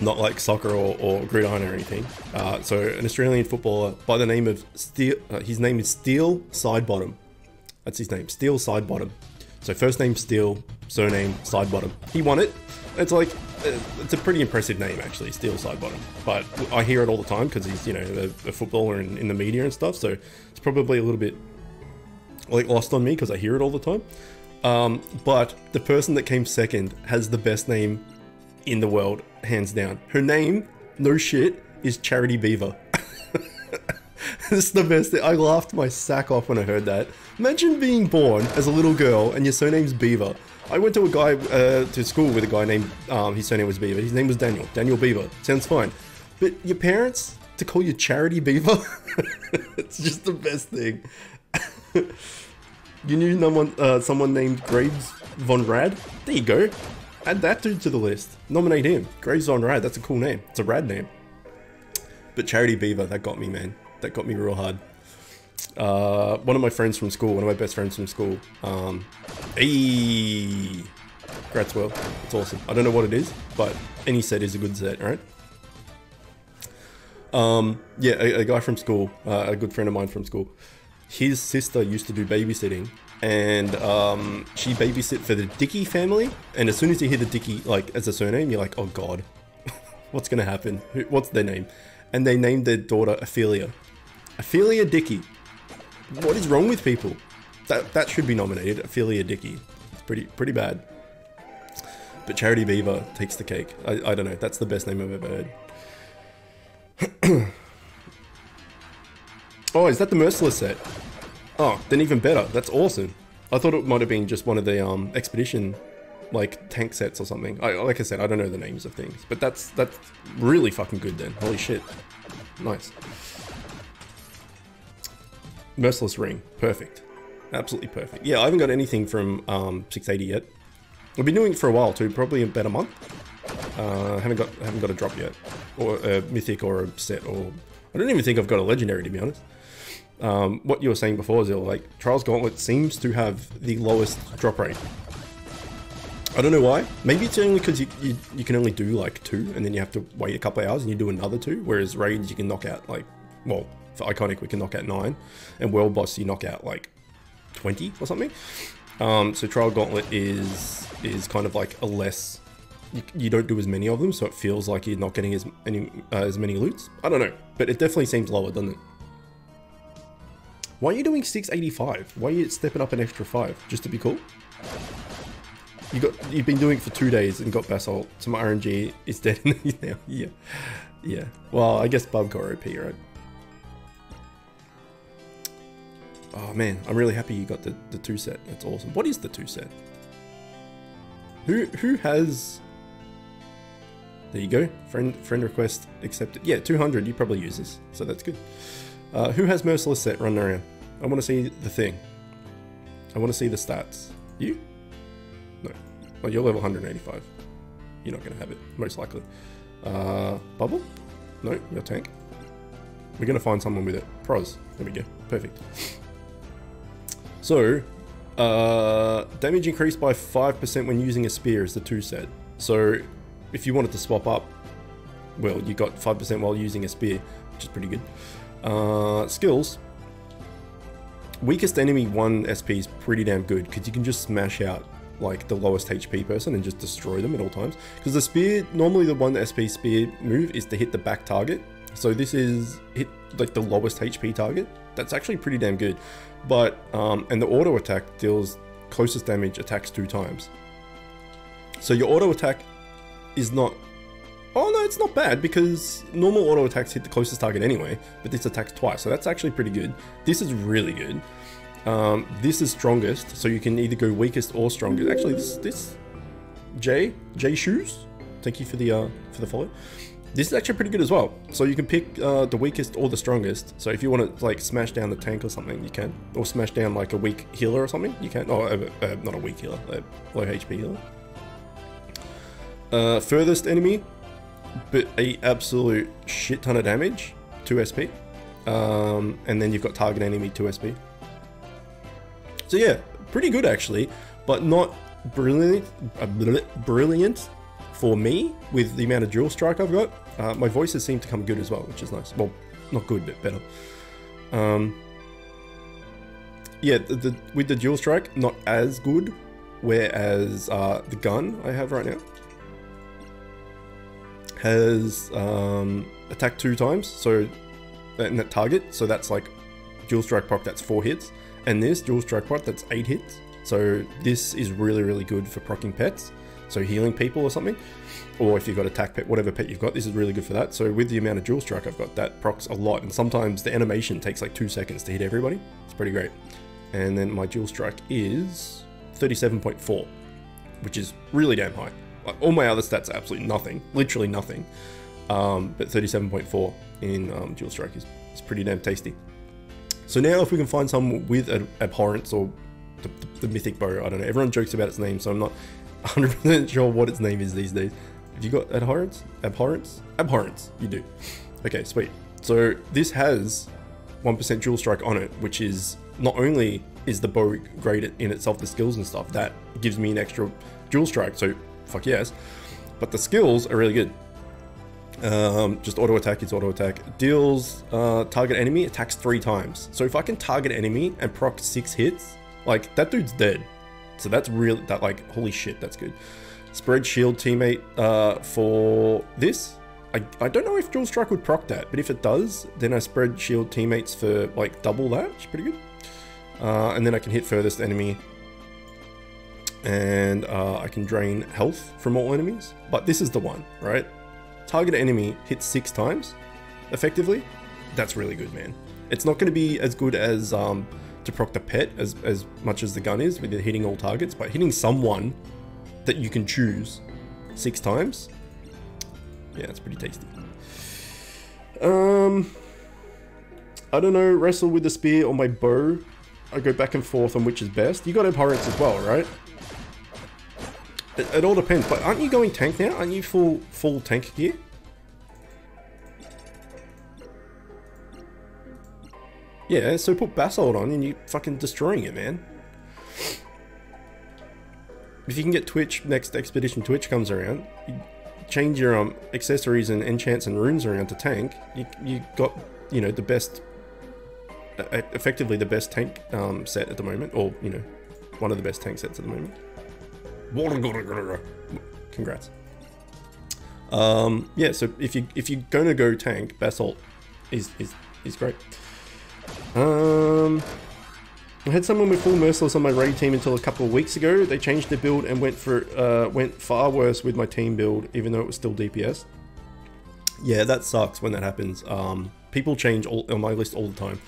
not like soccer or, or gridiron or anything. Uh, so an Australian footballer by the name of Steel, uh, his name is Steel Sidebottom. That's his name, Steel Sidebottom. So first name Steel, surname Sidebottom. He won it. It's like, it's a pretty impressive name actually, Steel Sidebottom. But I hear it all the time because he's, you know, a, a footballer in, in the media and stuff. So it's probably a little bit like lost on me because I hear it all the time. Um, but the person that came second has the best name in the world, hands down. Her name, no shit, is Charity Beaver. It's the best thing. I laughed my sack off when I heard that. Imagine being born as a little girl and your surname's Beaver. I went to a guy, uh, to school with a guy named, um, his surname was Beaver. His name was Daniel. Daniel Beaver. Sounds fine. But your parents, to call you Charity Beaver? It's just the best thing. You knew someone, uh, someone named Graves Von Rad? There you go. Add that dude to the list. Nominate him. Graves Von Rad, that's a cool name. It's a rad name. But Charity Beaver, that got me, man. That got me real hard. Uh, one of my friends from school, one of my best friends from school. Um, hey! Grats, well. It's awesome. I don't know what it is, but any set is a good set, right? Um, yeah, a, a guy from school, uh, a good friend of mine from school. His sister used to do babysitting, and um, she babysit for the Dickie family. And as soon as you hear the Dickie, like, as a surname, you're like, oh god, what's gonna happen? What's their name? And they named their daughter Ophelia. Ophelia Dickie. What is wrong with people? That that should be nominated. Ophelia Dickie. It's pretty pretty bad. But Charity Beaver takes the cake. I, I don't know. That's the best name I've ever heard. Oh, is that the Merciless set? Oh, then even better. That's awesome. I thought it might have been just one of the um, expedition, like, tank sets or something. I, like I said, I don't know the names of things, but that's that's really fucking good then. Holy shit. Nice. Merciless ring. Perfect. Absolutely perfect. Yeah, I haven't got anything from um, six eighty yet. I've been doing it for a while too, probably about a month. Uh, haven't got haven't got a drop yet, or a mythic or a set, or I don't even think I've got a legendary, to be honest. Um, what you were saying before, Zill, like, Trials Gauntlet seems to have the lowest drop rate. I don't know why. Maybe it's only because you, you, you can only do like two, and then you have to wait a couple of hours and you do another two, whereas Raids you can knock out like, well, for Iconic we can knock out nine, and World Boss you knock out like twenty or something. Um, so Trial Gauntlet is is kind of like a less, you, you don't do as many of them, so it feels like you're not getting as, any, uh, as many loots. I don't know, but it definitely seems lower, doesn't it? Why are you doing six eighty-five? Why are you stepping up an extra five? Just to be cool? You got, you've been doing it for two days and got Basalt, so my R N G is dead in these now. Yeah. Yeah. Well, I guess Bubgore O P, right? Oh man, I'm really happy you got the, the two set. That's awesome. What is the two set? Who who has... There you go. Friend friend request accepted. Yeah, two hundred. You probably use this, so that's good. Uh, who has Merciless set running around? I want to see the thing. I want to see the stats. You? No. Oh, you're level one eighty-five. You're not going to have it, most likely. Uh, Bubble? No, you're tank. We're going to find someone with it. Proz. There we go. Perfect. So, uh, damage increased by five percent when using a spear is the two set. So, if you wanted to swap up, well, you got five percent while using a spear, which is pretty good. Uh, skills. Weakest enemy one S P is pretty damn good because you can just smash out like the lowest H P person and just destroy them at all times. Because the spear, normally the one S P spear move is to hit the back target. So this is hit like the lowest H P target. That's actually pretty damn good. But, um, and the auto attack deals closest damage attacks two times. So your auto attack is not... Oh no, it's not bad because normal auto attacks hit the closest target anyway, but this attacks twice, so that's actually pretty good. This is really good. Um, this is strongest, so you can either go weakest or strongest. Actually, this this J J shoes. Thank you for the uh, for the follow. This is actually pretty good as well. So you can pick uh, the weakest or the strongest. So if you want to like smash down the tank or something, you can, or smash down like a weak healer or something, you can. Oh, uh, uh, not a weak healer, a low H P healer. Uh, furthest enemy. But a absolute shit ton of damage, two S P, um, and then you've got target enemy two S P. So yeah, pretty good actually, but not brilliant, uh, brilliant for me with the amount of dual strike I've got. Uh, my voices seem to come good as well, which is nice. Well, not good, but better. Um, yeah, the, the, with the dual strike, not as good, whereas uh, the gun I have right now has um, attacked two times, so in that target, so that's like dual strike proc, that's four hits, and this dual strike proc, that's eight hits. So this is really, really good for proccing pets. so healing people or something, or if you've got attack pet, whatever pet you've got, this is really good for that. So with the amount of dual strike I've got, that procs a lot, and sometimes the animation takes like two seconds to hit everybody. It's pretty great. And then my dual strike is thirty-seven point four, which is really damn high. All my other stats are absolutely nothing, literally nothing, um, but thirty-seven point four in um, dual strike is, is pretty damn tasty. So now if we can find some with an Abhorrence or the, the, the mythic bow, I don't know, everyone jokes about its name, so I'm not one hundred percent sure what its name is these days. Have you got Abhorrence? Abhorrence? Abhorrence, you do. Okay, sweet. So this has one percent dual strike on it, which is, not only is the bow great in itself, the skills and stuff, that gives me an extra dual strike, so fuck yes. But the skills are really good. Um, just auto attack, it's auto attack. Deals uh, target enemy, attacks three times. So if I can target enemy and proc six hits, like that dude's dead. So that's really, that like, holy shit, that's good. Spread shield teammate uh, for this. I, I don't know if dual strike would proc that, but if it does, then I spread shield teammates for like double that, which is pretty good. Uh, and then I can hit furthest enemy, and uh, I can drain health from all enemies. But this is the one, right? Target enemy, hit six times, effectively. That's really good, man. It's not going to be as good as um, to proc the pet as, as much as the gun is with hitting all targets, but hitting someone that you can choose six times, yeah, it's pretty tasty. Um, I don't know, wrestle with the spear or my bow. I go back and forth on which is best. You got Abhorrence as well, right? It, it all depends, but aren't you going tank now? Aren't you full full tank gear? Yeah, so put Basalt on and you fucking destroying it, man. If you can get Twitch, next Expedition Twitch comes around, you change your um, accessories and enchants and runes around to tank, you, you got, you know, the best, effectively the best tank um, set at the moment, or, you know, one of the best tank sets at the moment. Congrats. Um, yeah, so if you if you're gonna go tank, Basalt is is is great. Um, I had someone with full merciless on my raid team until a couple of weeks ago. They changed their build and went for uh, went far worse with my team build, even though it was still D P S. Yeah, that sucks when that happens. Um, people change all, on my list all the time.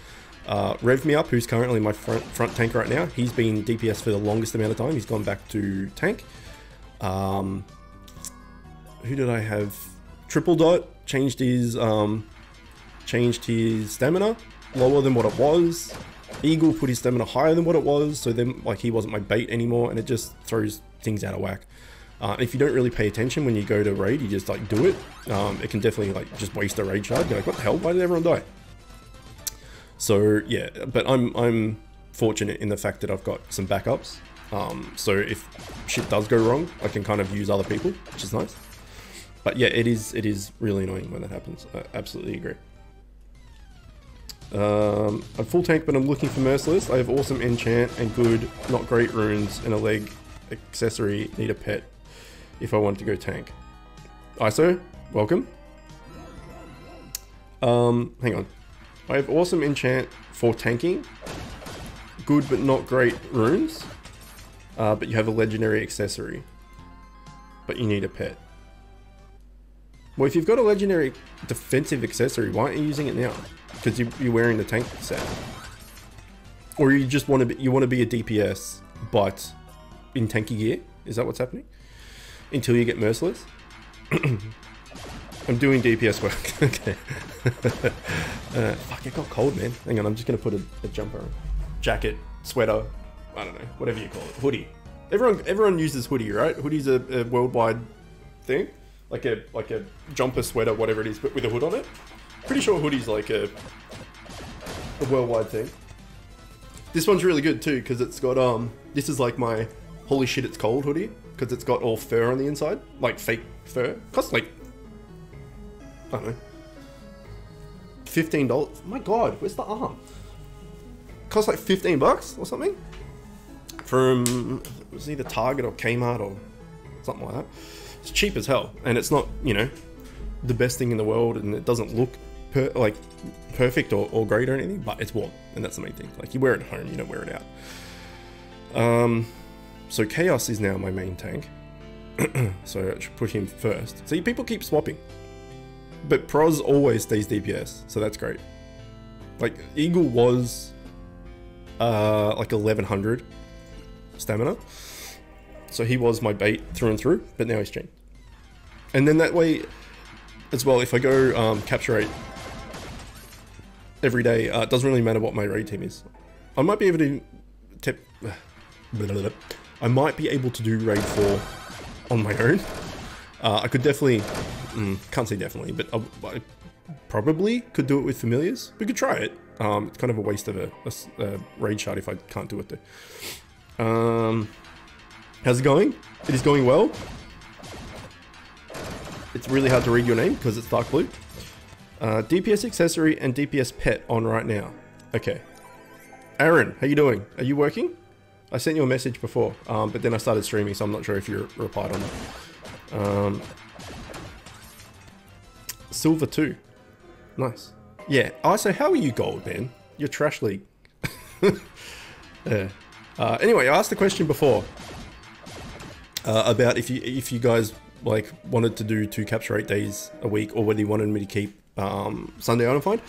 Uh, Rev Me Up, who's currently my front, front tank right now, he's been D P S for the longest amount of time. He's gone back to tank. Um, who did I have? Triple Dot changed his um, changed his stamina lower than what it was. Eagle put his stamina higher than what it was, so then like he wasn't my bait anymore, and it just throws things out of whack. Uh, if you don't really pay attention when you go to raid, you just like do it. Um, it can definitely like just waste a raid shard. You're like, what the hell? Why did everyone die? So yeah, but I'm I'm fortunate in the fact that I've got some backups. Um, so if shit does go wrong, I can kind of use other people, which is nice. But yeah, it is it is really annoying when that happens. I absolutely agree. Um, I'm full tank, but I'm looking for merciless. I have awesome enchant and good, not great runes and a leg accessory. Need a pet if I want to go tank. I S O, welcome. Um, hang on. I have awesome enchant for tanking, good but not great runes, uh, but you have a legendary accessory, but you need a pet. Well, if you've got a legendary defensive accessory, why aren't you using it now? Because you, you're wearing the tank set, or you just want to be, you want to be a D P S but in tanky gear. Is that what's happening? Until you get merciless. I'm doing D P S work. Okay. uh, fuck, it got cold, man. Hang on, I'm just gonna put a, a jumper on. Jacket, sweater, I don't know, whatever you call it. Hoodie. Everyone, everyone uses hoodie, right? Hoodie's a, a worldwide thing, like a like a jumper, sweater, whatever it is, but with a hood on it. Pretty sure hoodie's like a a worldwide thing. This one's really good too because it's got um. This is like my holy shit, it's cold hoodie because it's got all fur on the inside, like fake fur. Costs like, I don't know, fifteen dollars. My god, where's the arm? Costs like fifteen bucks or something from, it was either Target or Kmart or something like that. It's cheap as hell, and it's not, you know, the best thing in the world, and it doesn't look per, like perfect or, or great or anything, but it's warm, and that's the main thing. Like, you wear it at home, you don't wear it out. Um so Chaos is now my main tank. So I should push him first. See, people keep swapping. But Proz always stays D P S, so that's great. Like, Eagle was uh, like eleven hundred stamina. So he was my bait through and through, but now he's chained. And then that way, as well, if I go um, capture eight every day, uh, it doesn't really matter what my raid team is. I might be able to... Tip, I might be able to do raid four on my own. Uh, I could definitely... Mm, can't say definitely, but I, I probably could do it with familiars. We could try it. Um, it's kind of a waste of a, a, a raid shard if I can't do it though. Um, how's it going? It is going well. It's really hard to read your name because it's dark blue. Uh, D P S accessory and D P S pet on right now. Okay. Aaron, how you doing? Are you working? I sent you a message before, um, but then I started streaming, so I'm not sure if you replied or not. Um, silver two. Nice. Yeah. I so how are you gold, man? You're trash league. Yeah. Uh, anyway, I asked the question before uh, about if you if you guys... like wanted to do two capture eight days a week, or whether you wanted me to keep um, Sunday Unified.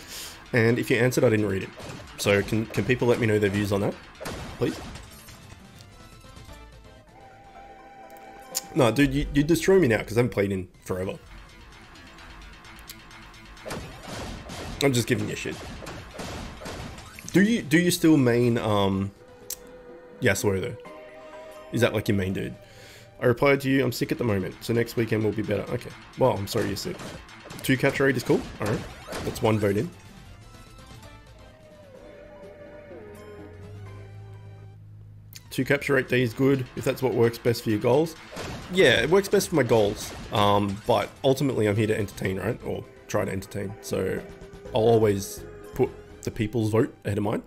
And if you answered, I didn't read it. So can can people let me know their views on that, please? No, dude, you, you destroy me now because I haven't played in forever. I'm just giving you shit. Do you do you still main? Um, yeah, swear though. Is that like your main dude? I replied to you, I'm sick at the moment, so next weekend will be better. Okay. Well, I'm sorry you're sick. Two catch rate is cool. Alright. That's one vote in. Two capture rate days good, if that's what works best for your goals. Yeah, it works best for my goals. Um, but ultimately I'm here to entertain, right? Or try to entertain. So I'll always put the people's vote ahead of mine.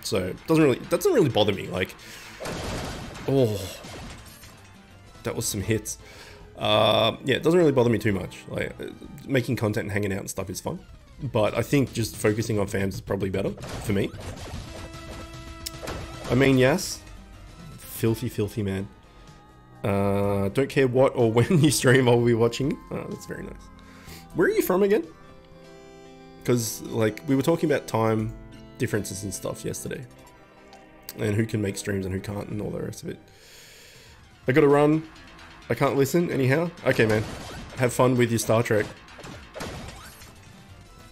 So it doesn't really, it doesn't really bother me. Like, oh, that was some hits. Uh, yeah, it doesn't really bother me too much. Like, making content and hanging out and stuff is fun. But I think just focusing on fams is probably better for me. I mean, yes. Filthy, filthy man. Uh, don't care what or when you stream, I'll be watching. Oh, that's very nice. Where are you from again? Because, like, we were talking about time differences and stuff yesterday. And who can make streams and who can't and all the rest of it. I gotta run. I can't listen anyhow. Okay, man. Have fun with your Star Trek.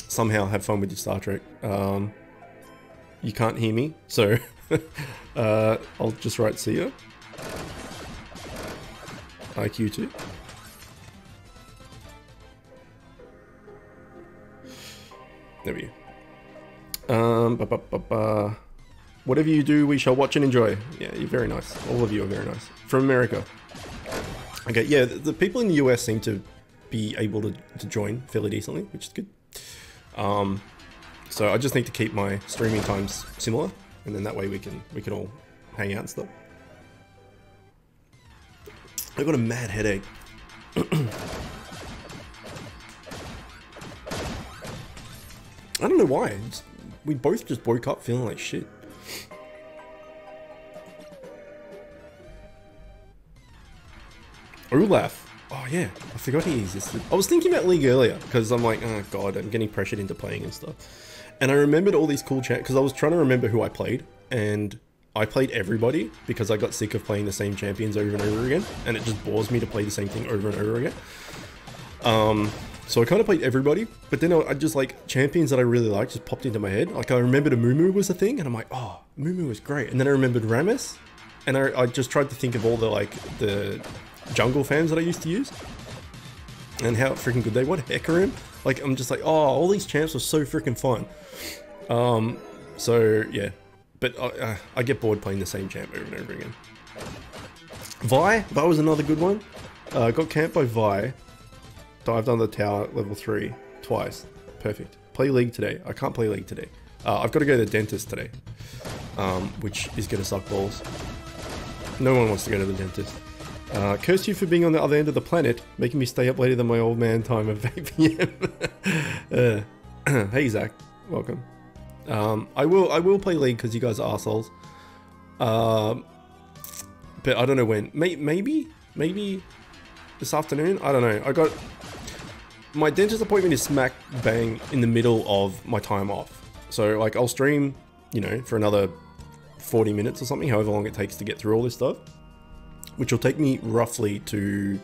Somehow have fun with your Star Trek. Um, you can't hear me, so uh, I'll just write see ya. I Q two. There we go. Um, ba -ba -ba -ba. Whatever you do, we shall watch and enjoy. Yeah, you're very nice. All of you are very nice. From America. Okay, yeah, the, the people in the U S seem to be able to, to join fairly decently, which is good. Um, so I just need to keep my streaming times similar, and then that way we can we can all hang out and stuff. I've got a mad headache. I don't know why. It's, we both just woke up feeling like shit. Olaf. Oh yeah, I forgot he existed. I was thinking about League earlier, because I'm like, oh god, I'm getting pressured into playing and stuff. And I remembered all these cool chat, because I was trying to remember who I played, and I played everybody, because I got sick of playing the same champions over and over again, and it just bores me to play the same thing over and over again. Um, so I kind of played everybody, but then I, I just like, champions that I really liked just popped into my head. Like I remembered a Mumu was a thing, and I'm like, oh, Mumu was great. And then I remembered Rammus, and I, I just tried to think of all the like, the... jungle fans that I used to use and how freaking good they were. Hecarim, like I'm just like, oh, all these champs were so freaking fun. Um, so yeah, but I, uh, I get bored playing the same champ over and over again. Vi, Vi was another good one. Uh, got camped by Vi, dived under the tower at level three twice. Perfect. Play League today. I can't play League today. Uh, I've got to go to the dentist today, um, which is gonna suck balls. No one wants to go to the dentist. Uh, curse you for being on the other end of the planet, making me stay up later than my old man time of eight P M. uh, hey Zach, welcome. Um, I will I will play League because you guys are arseholes. Um, but I don't know when. May maybe maybe this afternoon. I don't know. I got... My dentist appointment is smack bang in the middle of my time off. So, like, I'll stream, you know, for another forty minutes or something, however long it takes to get through all this stuff. Which will take me roughly to,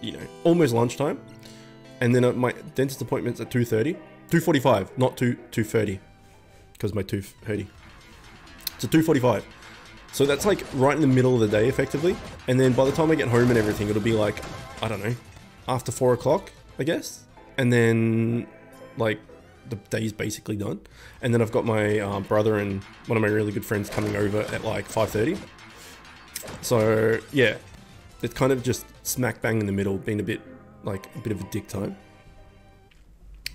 you know, almost lunchtime. And then uh, my dentist appointment's at two thirty. two forty-five, not two thirty. Because my tooth hurty. It's at two forty-five. So that's like right in the middle of the day, effectively. And then by the time I get home and everything, it'll be like, I don't know, after four o'clock, I guess. And then, like, the day's basically done. And then I've got my uh, brother and one of my really good friends coming over at like five thirty. So yeah, it's kind of just smack bang in the middle, being a bit like a bit of a dick time.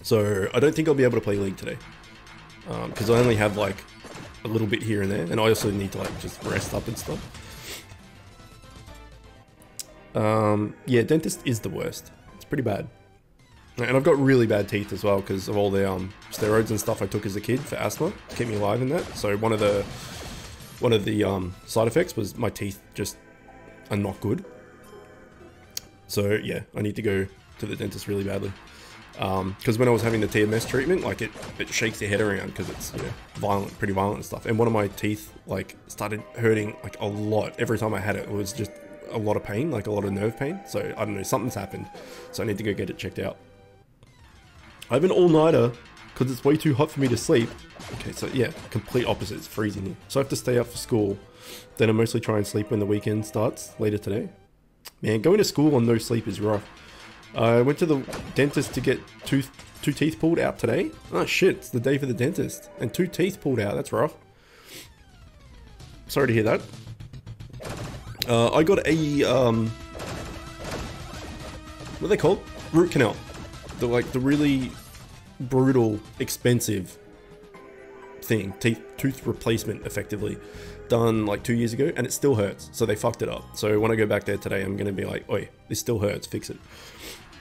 So I don't think I'll be able to play League today, because um, I only have like a little bit here and there, and I also need to like just rest up and stuff. Um, yeah, dentist is the worst. It's pretty bad. And I've got really bad teeth as well because of all the um, steroids and stuff I took as a kid for asthma to keep me alive in that. So one of the one of the um, side effects was my teeth just are not good. So yeah, I need to go to the dentist really badly. Because um, when I was having the T M S treatment, like it, it shakes your head around because it's, you know, violent, pretty violent and stuff. And one of my teeth like started hurting like a lot every time I had it. It was just a lot of pain, like a lot of nerve pain. So I don't know, something's happened. So I need to go get it checked out. I have an all-nighter because it's way too hot for me to sleep. Okay, so yeah, complete opposite. It's freezing here. So I have to stay up for school. Then I mostly try and sleep when the weekend starts later today. Man, going to school on no sleep is rough. I uh, went to the dentist to get two, two teeth pulled out today. Oh shit, it's the day for the dentist. And two teeth pulled out, that's rough. Sorry to hear that. Uh, I got a, um... what are they called? Root canal. The, like, the really brutal, expensive thing. Teeth, tooth replacement, effectively. Done like two years ago, and it still hurts. So they fucked it up. So when I go back there today, I'm gonna be like, oi, this still hurts, fix it.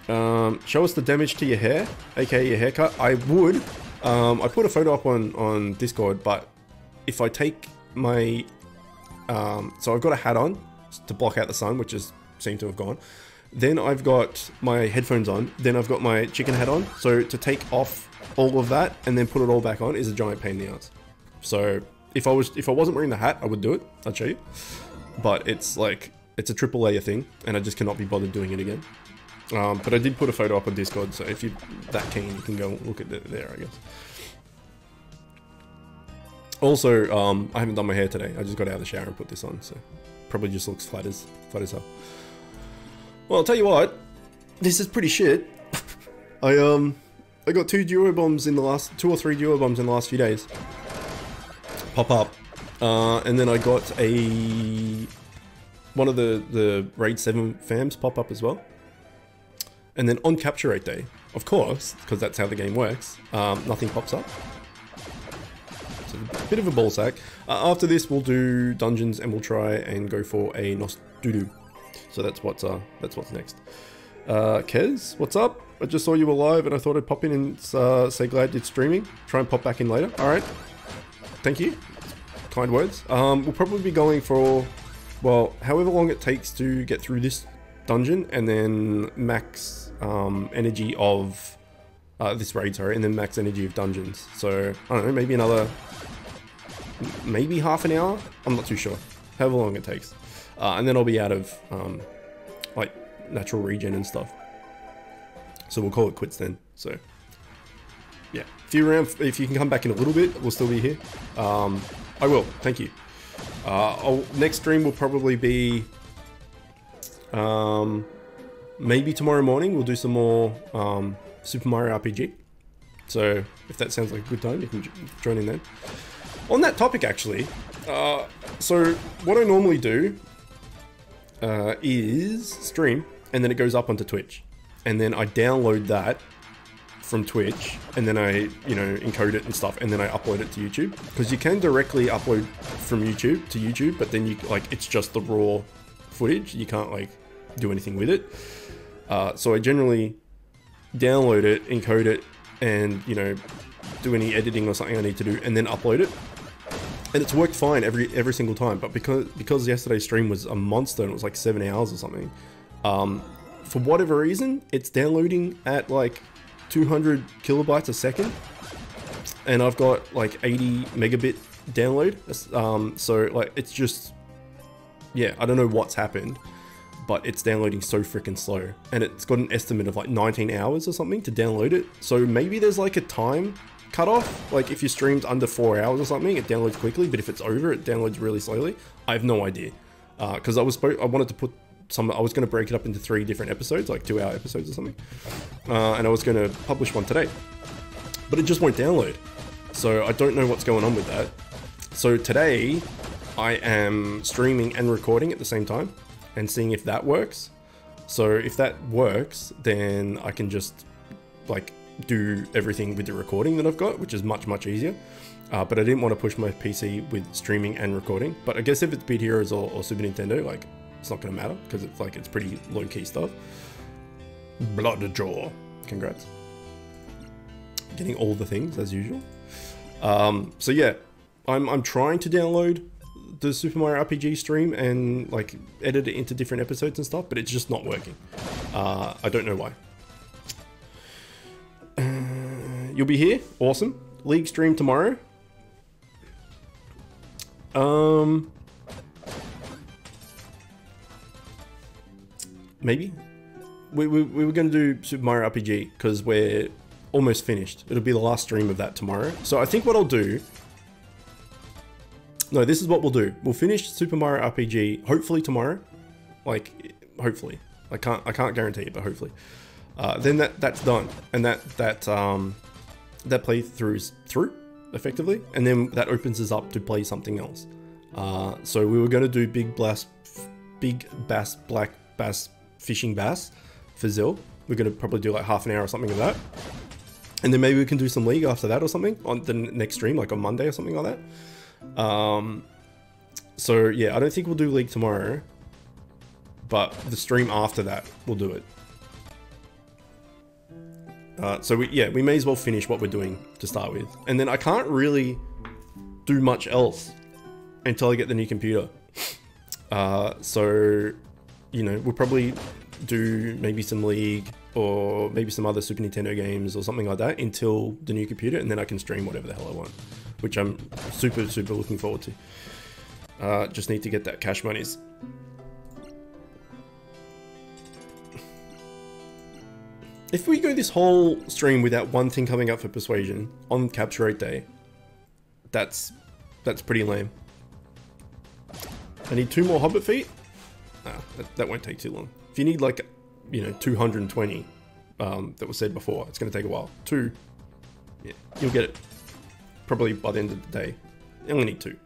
Um, show us the damage to your hair, aka your haircut. I would. Um, I put a photo up on, on Discord, but if I take my... Um, so I've got a hat on to block out the sun, which is seemed to have gone. Then I've got my headphones on. Then I've got my chicken hat on. So to take off all of that and then put it all back on is a giant pain in the ass. So if I, was, if I wasn't wearing the hat, I would do it. I'd show you. But it's like, it's a triple layer thing, and I just cannot be bothered doing it again. Um, but I did put a photo up on Discord, so if you're that keen, you can go look at it there, I guess. Also, um, I haven't done my hair today. I just got out of the shower and put this on, so probably just looks flat as, flat as hell. Well, I'll tell you what, this is pretty shit. I um, I got two duo bombs in the last, two or three duo bombs in the last few days. Pop up, uh, and then I got a one of the the raid seven fams pop up as well. And then on capture rate day, of course, because that's how the game works, um, nothing pops up. It's a bit of a ball sack. Uh, after this, we'll do dungeons and we'll try and go for a Nostdudu. So that's what's uh, that's what's next. Uh, Kez, what's up? I just saw you were live and I thought I'd pop in and uh, say glad you're streaming. Try and pop back in later. All right. Thank you. Kind words. Um, we'll probably be going for, well, however long it takes to get through this dungeon, and then max um, energy of uh, this raid, sorry, and then max energy of dungeons. So I don't know, maybe another, maybe half an hour. I'm not too sure. However long it takes, uh, and then I'll be out of um, like natural regen and stuff. So we'll call it quits then. So. Yeah, if you're around, if you can come back in a little bit, we'll still be here. Um, I will, thank you. Uh, I'll, next stream will probably be, um, maybe tomorrow morning. We'll do some more um, Super Mario R P G. So if that sounds like a good time, you can join in then. On that topic, actually, uh, so what I normally do uh, is stream, and then it goes up onto Twitch, and then I download that from Twitch, and then I, you know, encode it and stuff, and then I upload it to YouTube, because you can directly upload from YouTube to YouTube, but then you, like, it's just the raw footage, you can't, like, do anything with it. Uh, so I generally download it, encode it, and, you know, do any editing or something I need to do, and then upload it. And it's worked fine every every single time, but because, because yesterday's stream was a monster, and it was like seven hours or something, Um, for whatever reason, it's downloading at like two hundred kilobytes a second, and I've got like eighty megabit download. Um, so like it's just, yeah, I don't know what's happened, but it's downloading so freaking slow, and it's got an estimate of like nineteen hours or something to download it. So maybe there's like a time cutoff. Like if you streamed under four hours or something, it downloads quickly, but if it's over, it downloads really slowly. I have no idea, because uh, I was I wanted to put some. I was going to break it up into three different episodes, like two-hour episodes or something, uh, and I was going to publish one today, but it just won't download. So I don't know what's going on with that. So today, I am streaming and recording at the same time, and seeing if that works. So if that works, then I can just like do everything with the recording that I've got, which is much, much easier. Uh, but I didn't want to push my P C with streaming and recording. But I guess if it's Bit Heroes or, or Super Nintendo, like it's not going to matter, because it's like it's pretty low key stuff. Blood jaw. Congrats. Getting all the things as usual. Um, so yeah, I'm I'm trying to download the Super Mario R P G stream and like edit it into different episodes and stuff, but it's just not working. Uh, I don't know why. Uh, you'll be here, awesome. League stream tomorrow. Um, maybe we we, we were going to do Super Mario R P G because we're almost finished. It'll be the last stream of that tomorrow. So I think what I'll do. No, this is what we'll do. We'll finish Super Mario R P G hopefully tomorrow. Like, hopefully. I can't I can't guarantee it, but hopefully. Uh, then that that's done, and that that um that playthrough's through effectively, and then that opens us up to play something else. Uh, so we were going to do big blast, big bass, black bass, fishing bass for Zill. We're going to probably do like half an hour or something of that, and then maybe we can do some League after that or something on the next stream, like on Monday or something like that. Um, so yeah, I don't think we'll do League tomorrow, but the stream after that, we'll do it. Uh, so we, yeah, we may as well finish what we're doing to start with. And then I can't really do much else until I get the new computer. Uh, so, you know, we'll probably do maybe some League or maybe some other Super Nintendo games or something like that until the new computer, and then I can stream whatever the hell I want, which I'm super, super looking forward to. Uh, just need to get that cash monies. If we go this whole stream without one thing coming up for Persuasion on Capture eight Day, that's that's pretty lame. I need two more Hobbit feet. Nah, that, that won't take too long. If you need like, you know, two hundred twenty um, that was said before, it's going to take a while. Two, yeah, you'll get it. Probably by the end of the day. I only need two.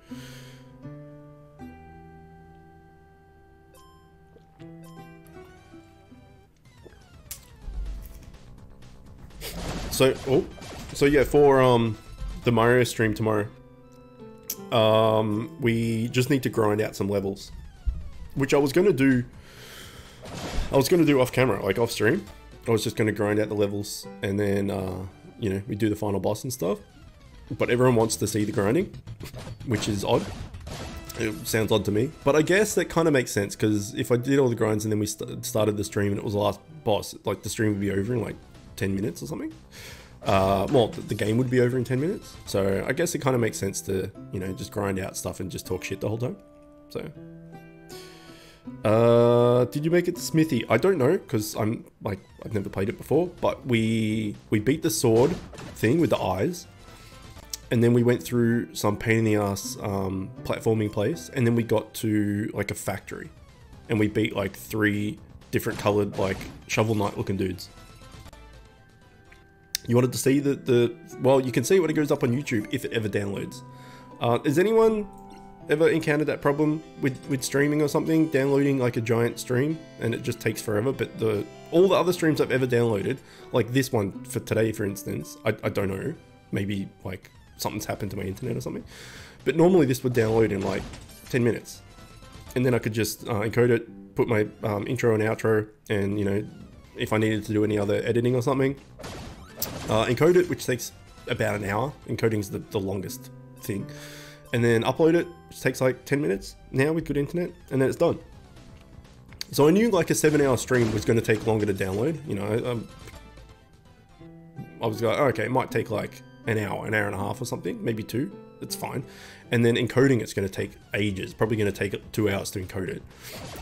So, oh, so yeah, for um, the Mario stream tomorrow, um, we just need to grind out some levels, which I was going to do. I was going to do off camera, like off stream. I was just going to grind out the levels, and then, uh, you know, we do the final boss and stuff. But everyone wants to see the grinding, which is odd. It sounds odd to me, but I guess that kind of makes sense, because if I did all the grinds and then we st started the stream and it was the last boss, like the stream would be over in like ten minutes or something. Uh, well, the game would be over in ten minutes. So I guess it kind of makes sense to, you know, just grind out stuff and just talk shit the whole time. So, uh, did you make it to Smithy? I don't know, because I'm like, I've never played it before, but we, we beat the sword thing with the eyes. And then we went through some pain in the ass um, platforming place, and then we got to like a factory, and we beat like three different colored like Shovel Knight looking dudes. You wanted to see the, the well, you can see when it goes up on YouTube if it ever downloads. Uh, has anyone ever encountered that problem with with streaming or something, downloading like a giant stream and it just takes forever? But the all the other streams I've ever downloaded, like this one for today, for instance, I, I don't know, maybe like something's happened to my internet or something, but normally this would download in like ten minutes, and then I could just uh, encode it, put my um, intro and outro, and you know, if I needed to do any other editing or something, uh, encode it, which takes about an hour. Encoding's the, the longest thing, and then upload it, which takes like ten minutes now with good internet, and then it's done. So I knew like a seven hour stream was going to take longer to download, you know, um, I was like, oh, okay, it might take like an hour, an hour and a half or something, maybe two, it's fine. And then encoding, it's going to take ages, probably going to take two hours to encode it.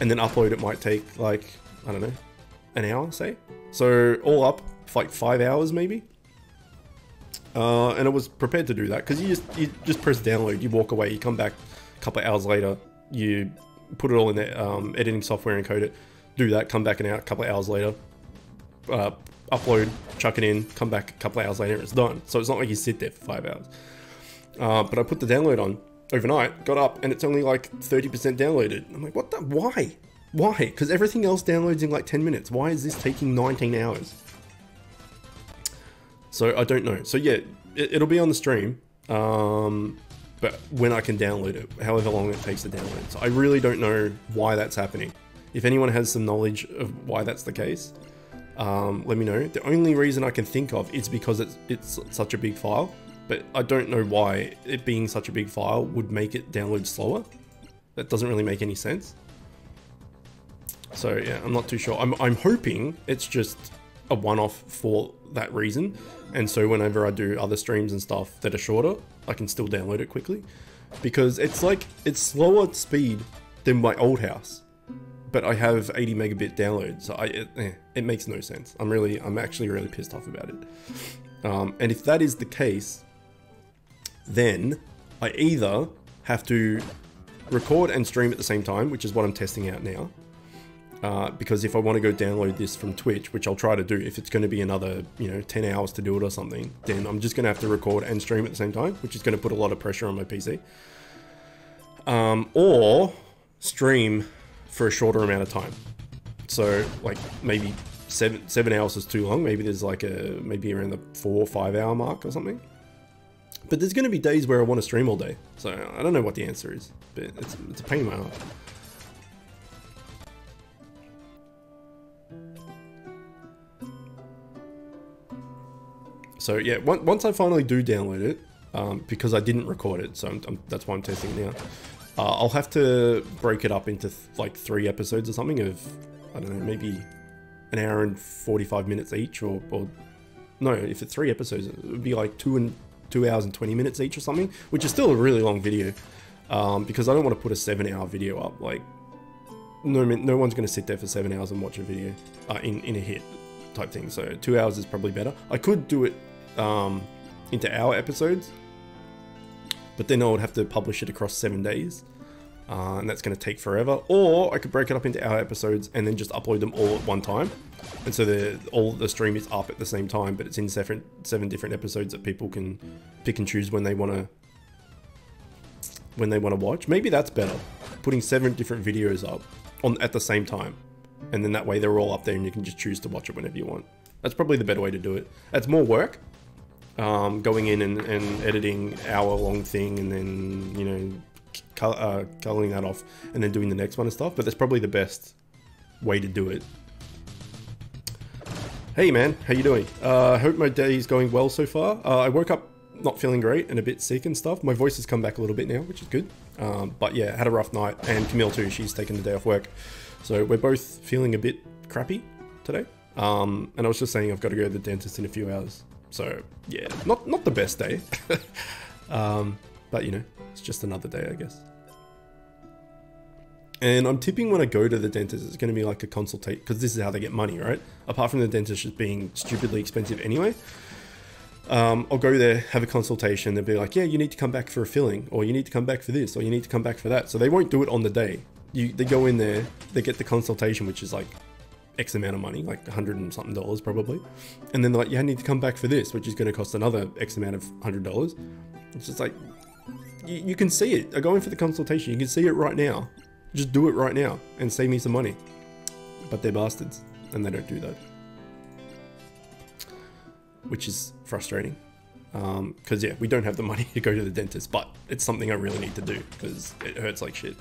And then upload, it might take like, I don't know, an hour, say. So all up, like five hours maybe. Uh, and I was prepared to do that because you just, you just press download, you walk away, you come back a couple of hours later, you put it all in the um, editing software, encode it, do that, come back an hour, a couple of hours later, uh, upload, chuck it in, come back a couple of hours later, it's done. So it's not like you sit there for five hours. Uh, but I put the download on overnight, got up, and it's only like thirty percent downloaded. I'm like, what the, why? Why? Because everything else downloads in like ten minutes. Why is this taking nineteen hours? So I don't know. So yeah, it, it'll be on the stream, um, but when I can download it, however long it takes to download. So I really don't know why that's happening. If anyone has some knowledge of why that's the case, um, let me know. The only reason I can think of is because it's, it's such a big file. But I don't know why it being such a big file would make it download slower. That doesn't really make any sense. So yeah, I'm not too sure. I'm, I'm hoping it's just a one-off for that reason. And so whenever I do other streams and stuff that are shorter, I can still download it quickly. Because it's like, it's slower speed than my old house. But I have eighty megabit download, so I, it, eh, it makes no sense. I'm really, I'm actually really pissed off about it. Um, and if that is the case, then I either have to record and stream at the same time, which is what I'm testing out now. Uh, because if I want to go download this from Twitch, which I'll try to do, if it's going to be another, you know, ten hours to do it or something, then I'm just going to have to record and stream at the same time, which is going to put a lot of pressure on my P C. Um, or stream for a shorter amount of time. So like maybe seven, seven hours is too long. Maybe there's like a, maybe around the four or five hour mark or something. But there's going to be days where I want to stream all day. So I don't know what the answer is, but it's, it's a pain in my heart. So yeah, once I finally do download it, um, because I didn't record it, so I'm, I'm, that's why I'm testing it now. Uh, I'll have to break it up into th like three episodes or something of, I don't know, maybe an hour and forty-five minutes each, or, or no, if it's three episodes, it would be like two and two hours and twenty minutes each or something, which is still a really long video, um, because I don't want to put a seven hour video up. Like no, no one's going to sit there for seven hours and watch a video uh, in, in a hit type thing. So two hours is probably better. I could do it um, into hour episodes, but then I would have to publish it across seven days. Uh, and that's going to take forever. Or I could break it up into hour episodes and then just upload them all at one time. And so the, all the stream is up at the same time, but it's in seven, seven different episodes that people can pick and choose when they want to, when they want to watch. Maybe that's better, putting seven different videos up on at the same time. And then that way they're all up there and you can just choose to watch it whenever you want. That's probably the better way to do it. That's more work. Um, going in and, and editing hour long thing and then, you know, col uh, coloring that off and then doing the next one and stuff. But that's probably the best way to do it. Hey man, how you doing? Uh, I hope my day is going well so far. Uh, I woke up not feeling great and a bit sick and stuff. My voice has come back a little bit now, which is good. Um, but yeah, had a rough night, and Camille too, she's taken the day off work. So we're both feeling a bit crappy today. Um, and I was just saying I've got to go to the dentist in a few hours. So yeah, not, not the best day, um, but you know, it's just another day, I guess. And I'm tipping when I go to the dentist, it's going to be like a consultation, because this is how they get money, right? Apart from the dentist just being stupidly expensive anyway. Um, I'll go there, have a consultation. They'll be like, yeah, you need to come back for a filling, or you need to come back for this, or you need to come back for that. So they won't do it on the day. You, they go in there, they get the consultation, which is like X amount of money, like a hundred and something dollars probably. And then they're like, yeah, I need to come back for this, which is going to cost another X amount of hundred dollars. It's just like, you, you can see it. I go in for the consultation. You can see it right now. Just do it right now and save me some money. But they're bastards and they don't do that. Which is frustrating. Um, cause yeah, we don't have the money to go to the dentist, but it's something I really need to do because it hurts like shit.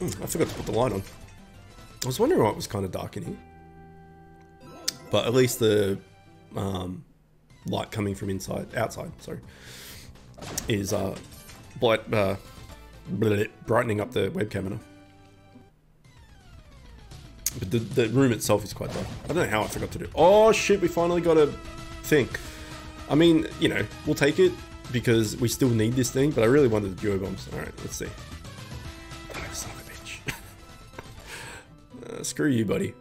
I forgot to put the light on. I was wondering why it was kind of dark in here. But at least the um, light coming from inside, outside, sorry, is uh, blight, uh, brightening up the webcam enough. But the, the room itself is quite dark. I don't know how I forgot to do. Oh shit, we finally got a thing. I mean, you know, we'll take it because we still need this thing, but I really wanted the duo bombs. All right, let's see. Oh, son of a bitch. uh, screw you, buddy.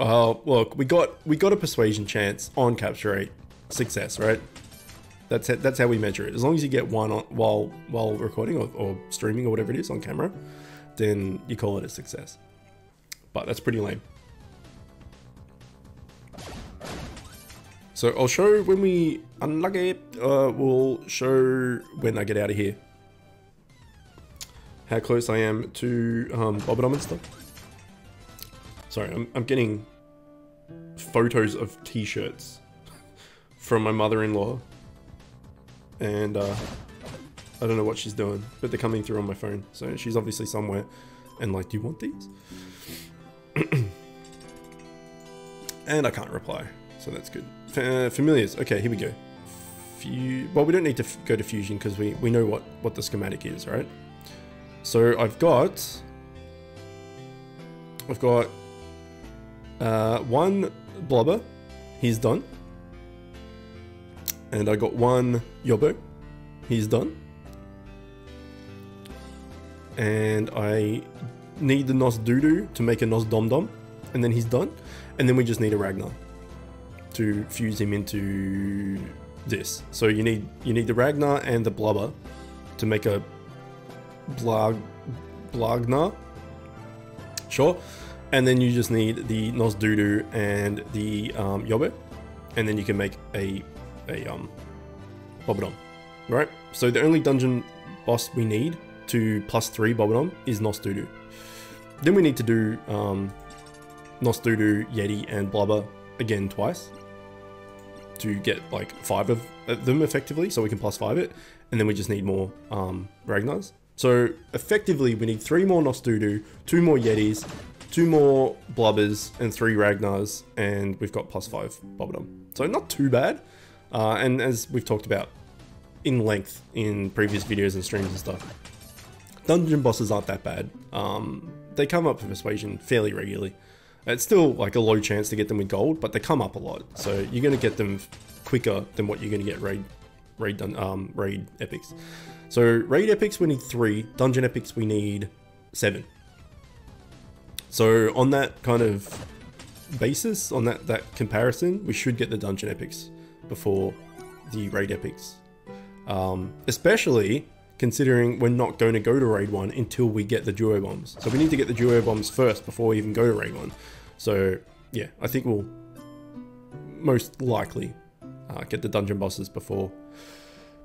Oh, look, we got we got a persuasion chance on capture rate success, right? That's it. That's how we measure it. As long as you get one on, while while recording or, or streaming or whatever it is on camera, then you call it a success. But that's pretty lame. So I'll show when we unlock it. Uh, we'll show when I get out of here how close I am to um, Bobbo and stuff. Sorry, I'm, I'm getting photos of t-shirts from my mother-in-law. And uh, I don't know what she's doing, but they're coming through on my phone. So she's obviously somewhere and like, do you want these? And I can't reply, so that's good. F uh, familiars, okay, here we go. Fu well, we don't need to f go to fusion because we, we know what, what the schematic is, right? So I've got... I've got... Uh, one Blubber, he's done, and I got one Yobbo, he's done, and I need the Nos Doodoo to make a Nos Dom Dom, and then he's done, and then we just need a Ragnar to fuse him into this. So you need you need the Ragnar and the Blubber to make a Blag Blagnar, sure. And then you just need the Nos Doodoo and the um, Yobbo, and then you can make a a um, Bobbadom, right? So the only dungeon boss we need to plus three Bobbadom is Nos Doodoo. Then we need to do um, Nos Doodoo, Yeti, and Blubber again twice to get like five of them effectively, so we can plus five it, and then we just need more um, Ragnars. So effectively, we need three more Nos Doodoo, two more Yetis, two more Blubbers and three Ragnars, and we've got plus five Bobbadom. So not too bad. Uh, and as we've talked about in length in previous videos and streams and stuff, dungeon bosses aren't that bad. Um, they come up for persuasion fairly regularly. It's still like a low chance to get them with gold, but they come up a lot. So you're going to get them quicker than what you're going to get raid, raid, dun um, raid epics. So raid epics, we need three. Dungeon epics, we need seven. So on that kind of basis, on that, that comparison, we should get the dungeon epics before the raid epics. Um, especially considering we're not going to go to raid one until we get the duo bombs. So we need to get the duo bombs first before we even go to raid one. So yeah, I think we'll most likely uh, get the dungeon bosses before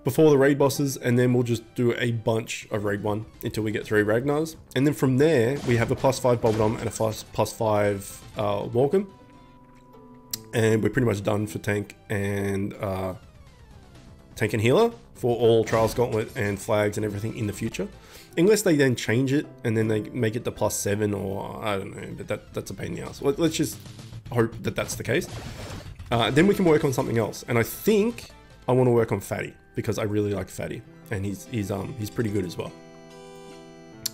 before the raid bosses, and then we'll just do a bunch of raid one until we get three Ragnars. And then from there, we have a plus five Bobbadom and a plus, plus five uh, Walkom. And we're pretty much done for tank and uh, tank and healer for all Trials Gauntlet and flags and everything in the future. Unless they then change it and then they make it to plus seven, or I don't know, but that, that's a pain in the ass. Let's just hope that that's the case. Uh, then we can work on something else. And I think I want to work on Fatty, because I really like Fatty, and he's he's um he's pretty good as well.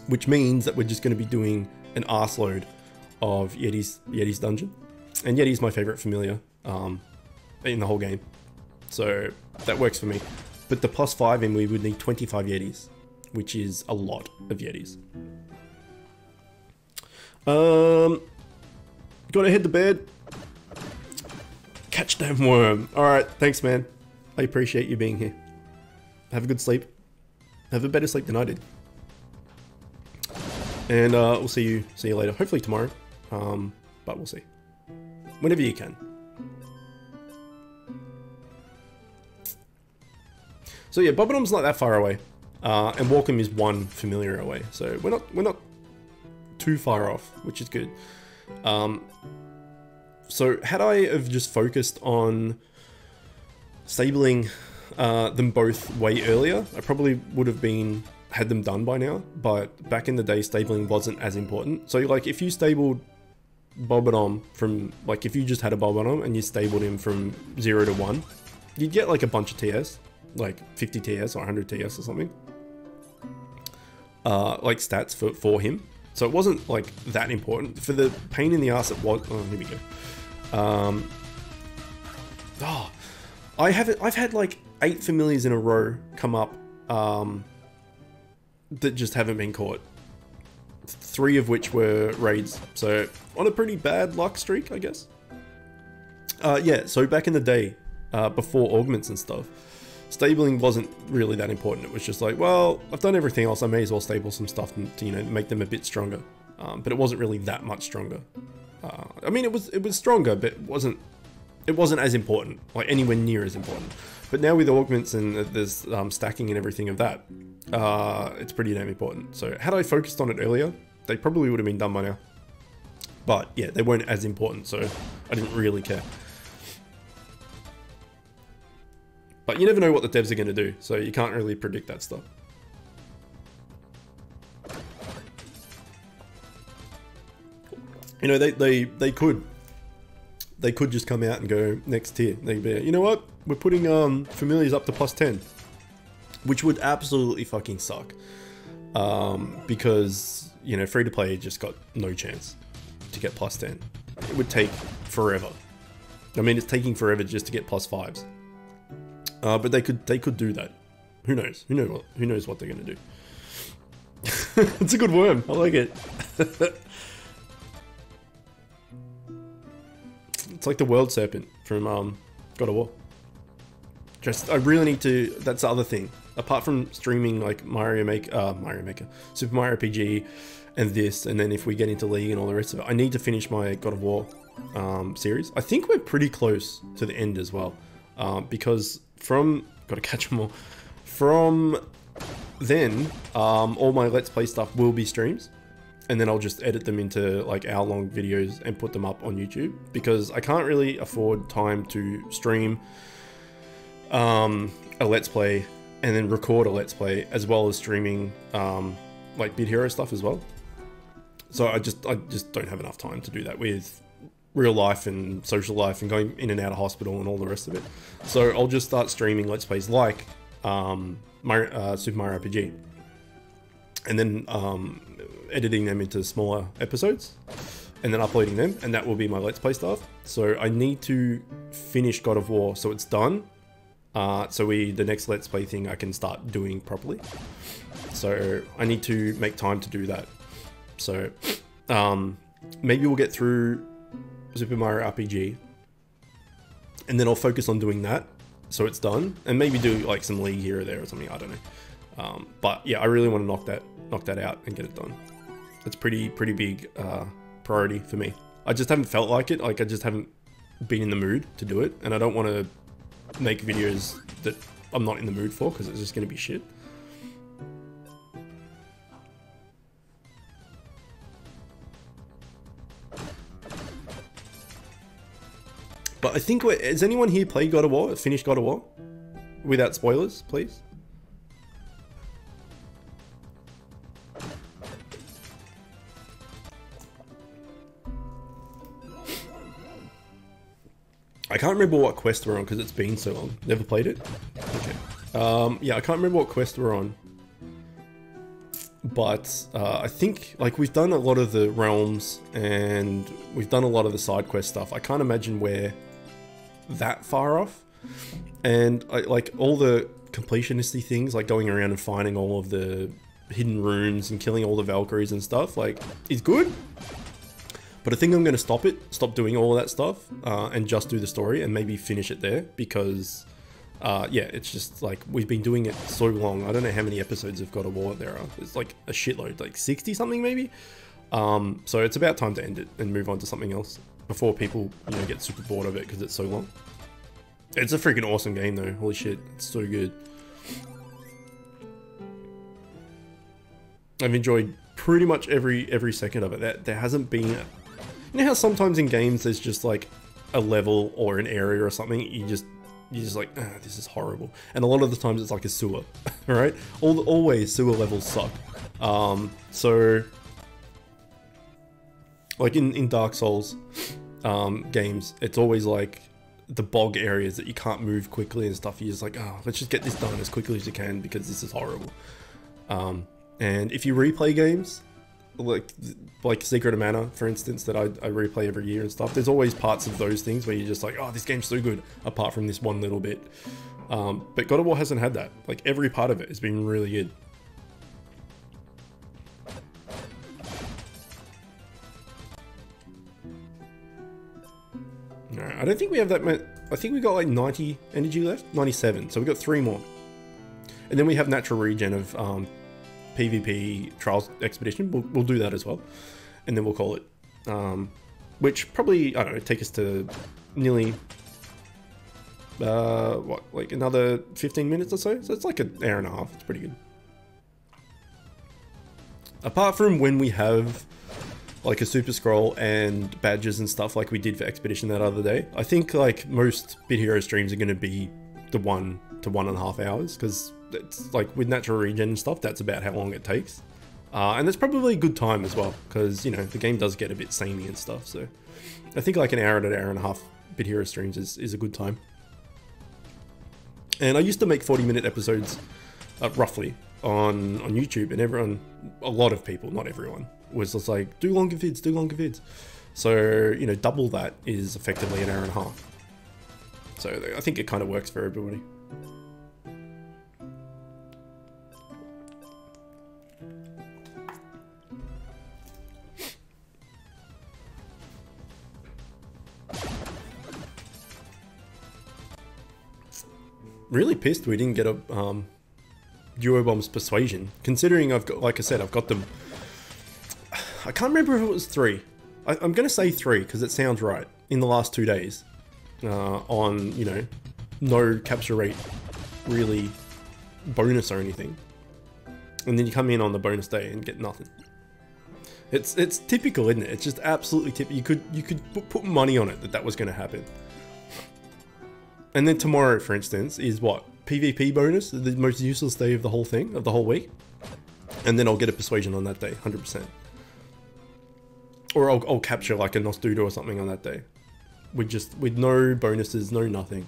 Which means that we're just going to be doing an arseload of Yeti's Yeti's dungeon, and Yeti's my favorite familiar um in the whole game, so that works for me. But the plus five in, we would need twenty-five Yetis, which is a lot of Yetis. Um, gotta head to bed. Catch that worm. All right, thanks, man. I appreciate you being here. Have a good sleep. Have a better sleep than I did. And uh, we'll see you see you later. Hopefully tomorrow, um, but we'll see. Whenever you can. So yeah, Bobbadom's not that far away, uh, and Walkom is one familiar away. So we're not we're not too far off, which is good. Um, so had I have just focused on Sabling uh, them both way earlier, I probably would have been had them done by now, but back in the day, stabling wasn't as important. So like if you stabled Bobbadom from, like if you just had a Bobbadom and you stabled him from zero to one, you'd get like a bunch of tiers, like fifty tiers or one hundred tiers or something, uh, like stats for, for him. So it wasn't like that important. For the pain in the ass it was. Oh, here we go. Um, oh, I haven't, I've had like eight familiars in a row come up um, that just haven't been caught. Three of which were raids, so on a pretty bad luck streak, I guess. Uh, yeah, so back in the day, uh, before augments and stuff, stabling wasn't really that important. It was just like, well, I've done everything else, I may as well stable some stuff and, you know, make them a bit stronger. Um, but it wasn't really that much stronger. Uh, I mean, it was it was stronger, but it wasn't it wasn't as important, like anywhere near as important. But now with augments and there's um, stacking and everything of that, uh, it's pretty damn important. So had I focused on it earlier, they probably would have been done by now. But yeah, they weren't as important, so I didn't really care. But you never know what the devs are going to do, so you can't really predict that stuff. You know, they they they could they could just come out and go next tier. They'd be, you know what? We're putting um, familiars up to plus ten, which would absolutely fucking suck, um, because, you know, free to play just got no chance to get plus ten. It would take forever. I mean, it's taking forever just to get plus fives. Uh, but they could they could do that. Who knows? Who knows what? Who knows what they're gonna do? It's a good worm. I like it. It's like the world serpent from um, God of War. Just, I really need to, that's the other thing. Apart from streaming like Mario Maker, uh, Mario Maker, Super Mario R P G and this, and then if we get into League and all the rest of it, I need to finish my God of War um, series. I think we're pretty close to the end as well, um, because from, gotta catch them all, from then, um, all my Let's Play stuff will be streams, and then I'll just edit them into like hour long videos and put them up on YouTube, because I can't really afford time to stream um a Let's Play and then record a Let's Play as well as streaming um like Bit Hero stuff as well. So I just I just don't have enough time to do that with real life and social life and going in and out of hospital and all the rest of it. So I'll just start streaming Let's Plays like um my uh, Super Mario R P G, and then um editing them into smaller episodes and then uploading them, and that will be my Let's Play stuff. So I need to finish God of War so it's done. Uh, so we, the next Let's Play thing I can start doing properly. So I need to make time to do that. So um, maybe we'll get through Super Mario R P G and then I'll focus on doing that so it's done, and maybe do like some League here or there or something, I don't know. Um, but yeah, I really want to knock that knock that out and get it done. It's pretty pretty big uh, priority for me. I just haven't felt like it, like I just haven't been in the mood to do it, and I don't want to make videos that I'm not in the mood for because it's just going to be shit. But I think, we're, has anyone here played God of War? Finished God of War? Without spoilers, please. I can't remember what quest we're on because it's been so long. Never played it. Okay. Um, yeah, I can't remember what quest we're on. But uh, I think like we've done a lot of the realms and we've done a lot of the side quest stuff. I can't imagine we're that far off. And I, like all the completionisty things, like going around and finding all of the hidden rooms and killing all the Valkyries and stuff, like, is good. But I think I'm going to stop it, stop doing all of that stuff, uh, and just do the story and maybe finish it there, because, uh, yeah, it's just like, we've been doing it so long. I don't know how many episodes of God of War there are. It's like a shitload, like sixty something maybe. Um, so it's about time to end it and move on to something else before people, you know, get super bored of it because it's so long. It's a freaking awesome game though. Holy shit, it's so good. I've enjoyed pretty much every every second of it. That there hasn't been a, you know how sometimes in games there's just like a level or an area or something, you just, you're just like, ah, this is horrible. And a lot of the times it's like a sewer, right? All the, always sewer levels suck. Um, so, like in, in Dark Souls um, games, it's always like the bog areas that you can't move quickly and stuff, you're just like, oh, let's just get this done as quickly as you can because this is horrible. Um, and if you replay games, like like Secret of Mana, for instance, that I, I replay every year and stuff, there's always parts of those things where you're just like, oh, this game's so good, apart from this one little bit. Um, but God of War hasn't had that. Like, every part of it has been really good. Alright, I don't think we have that much. I think we got like ninety energy left. ninety-seven, so we got three more. And then we have natural regen of um, P v P Trials Expedition. We'll, we'll do that as well. And then we'll call it. Um, which probably, I don't know, take us to nearly... Uh, what, like another fifteen minutes or so? So it's like an hour and a half. It's pretty good. Apart from when we have like a super scroll and badges and stuff like we did for Expedition that other day, I think like most Bit Hero streams are going to be the one to one and a half hours. Because it's like with natural regen and stuff, that's about how long it takes. Uh, and that's probably a good time as well. Because, you know, the game does get a bit samey and stuff. So I think like an hour and an hour and a half Bit Hero streams is, is a good time. And I used to make forty minute episodes, uh, roughly, on, on YouTube, and everyone, a lot of people, not everyone, was just like, do longer vids, do longer vids. So, you know, double that is effectively an hour and a half. So I think it kind of works for everybody. Really pissed we didn't get a um, Duo Bomb's Persuasion, considering I've got, like I said, I've got them. I can't remember if it was three. I, I'm going to say three because it sounds right. In the last two days, uh, on, you know, no capture rate really bonus or anything, and then you come in on the bonus day and get nothing. It's it's typical, isn't it? It's just absolutely typical. You could you could put money on it that that was going to happen. And then tomorrow, for instance, is what? P v P bonus, the most useless day of the whole thing, of the whole week. And then I'll get a persuasion on that day, one hundred percent. Or I'll, I'll capture like a Nosdudo or something on that day. With just, with no bonuses, no nothing.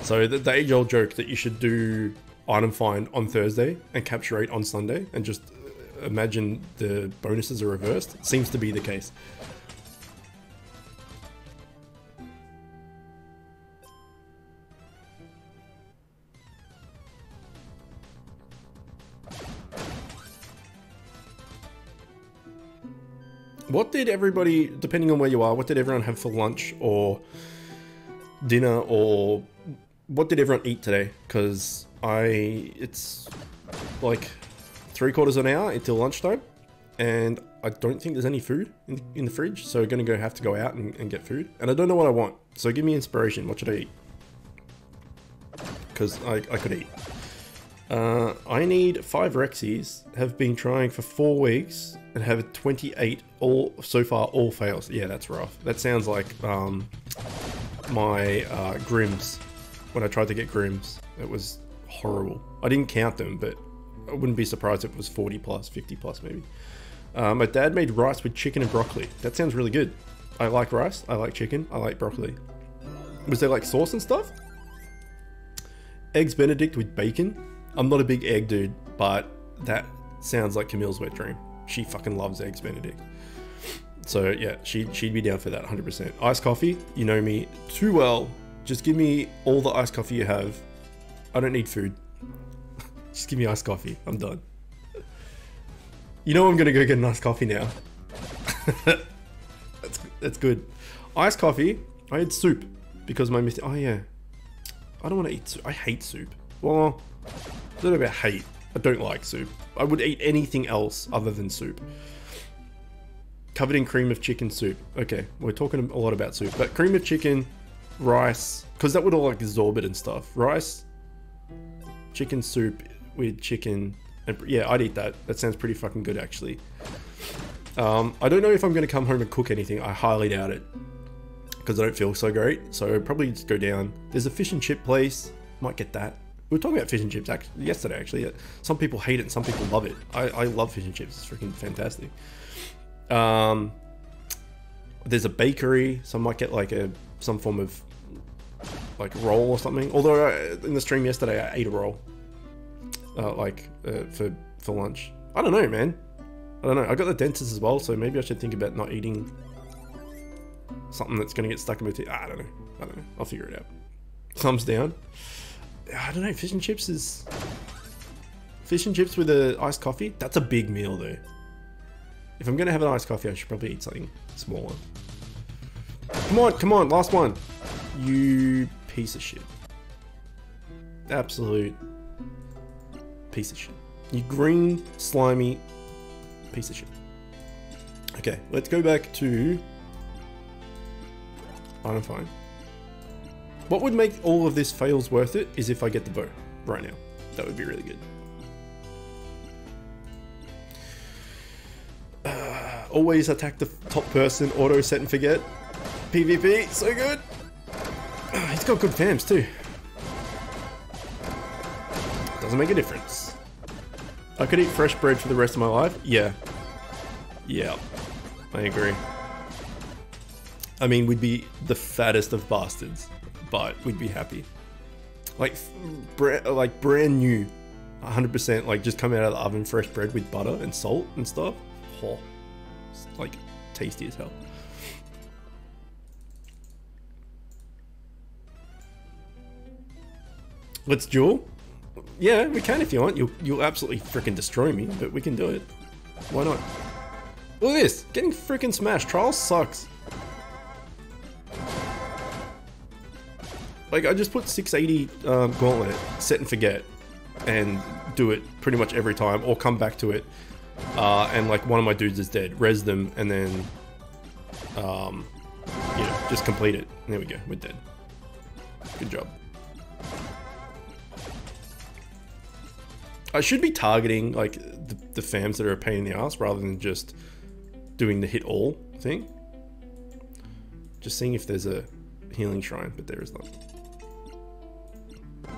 So the, the age old joke that you should do item find on Thursday and capture rate on Sunday and just imagine the bonuses are reversed, it seems to be the case. What did everybody, depending on where you are, what did everyone have for lunch or dinner, or what did everyone eat today? Because I, it's like three quarters of an hour until lunchtime, and I don't think there's any food in, in the fridge, so I'm going to go have to go out and, and get food. And I don't know what I want, so give me inspiration. What should I eat? Because I, I could eat. Uh, I need five Rexies, have been trying for four weeks, and have a twenty-eight all so far, all fails. Yeah, that's rough. That sounds like um, my uh, Grims. When I tried to get Grims, it was horrible. I didn't count them, but I wouldn't be surprised if it was forty plus, fifty plus maybe. Uh, my dad made rice with chicken and broccoli. That sounds really good. I like rice, I like chicken, I like broccoli. Was there like sauce and stuff? Eggs Benedict with bacon. I'm not a big egg dude, but that sounds like Camille's wet dream. She fucking loves Eggs Benedict. So yeah, she, she'd be down for that one hundred percent. Iced coffee, you know me too well. Just give me all the iced coffee you have. I don't need food. Just give me iced coffee. I'm done. You know I'm gonna go get an iced coffee now. that's, that's good. Iced coffee, I had soup because my mistake. Oh yeah. I don't want to eat soup. I hate soup. Well, I don't know about hate. I don't like soup. I would eat anything else other than soup. Covered in cream of chicken soup. Okay, we're talking a lot about soup, but cream of chicken, rice, because that would all like absorb it and stuff. Rice, chicken soup with chicken, and yeah, I'd eat that. That sounds pretty fucking good, actually. Um, I don't know if I'm going to come home and cook anything. I highly doubt it, because I don't feel so great. So I'd probably just go down. There's a fish and chip place. Might get that. We were talking about fish and chips actually yesterday. Actually, some people hate it, and some people love it. I, I love fish and chips; it's freaking fantastic. Um, there's a bakery, so I might get like a some form of like roll or something. Although I, in the stream yesterday, I ate a roll, uh, like uh, for for lunch. I don't know, man. I don't know. I got the dentist as well, so maybe I should think about not eating something that's gonna get stuck in my teeth. I don't know. I don't know. I'll figure it out. Thumbs down. I don't know. Fish and chips is fish and chips with a iced coffee. That's a big meal, though. If I'm gonna have an iced coffee, I should probably eat something smaller. Come on, come on, last one. You piece of shit. Absolute piece of shit. You green, slimy piece of shit. Okay, let's go back to... I'm fine. What would make all of this fails worth it is if I get the bow right now. That would be really good. Uh, always attack the top person, auto set and forget. PvP, so good. Uh, he's got good fams too. Doesn't make a difference. I could eat fresh bread for the rest of my life. Yeah. Yeah. I agree. I mean, we'd be the fattest of bastards, but we'd be happy. Like, bre- like brand new, one hundred percent, like just coming out of the oven, fresh bread with butter and salt and stuff. Oh, it's like tasty as hell. Let's duel? Yeah, we can if you want. You'll, you'll absolutely freaking destroy me, but we can do it. Why not? Look at this! Getting freaking smashed. Trial sucks. Like, I just put six eighty um, gauntlet, set and forget, and do it pretty much every time, or come back to it, uh, and like one of my dudes is dead. Res them, and then, um, yeah, just complete it. There we go, we're dead. Good job. I should be targeting like the, the fams that are a pain in the ass rather than just doing the hit all thing. Just seeing if there's a healing shrine, but there is none.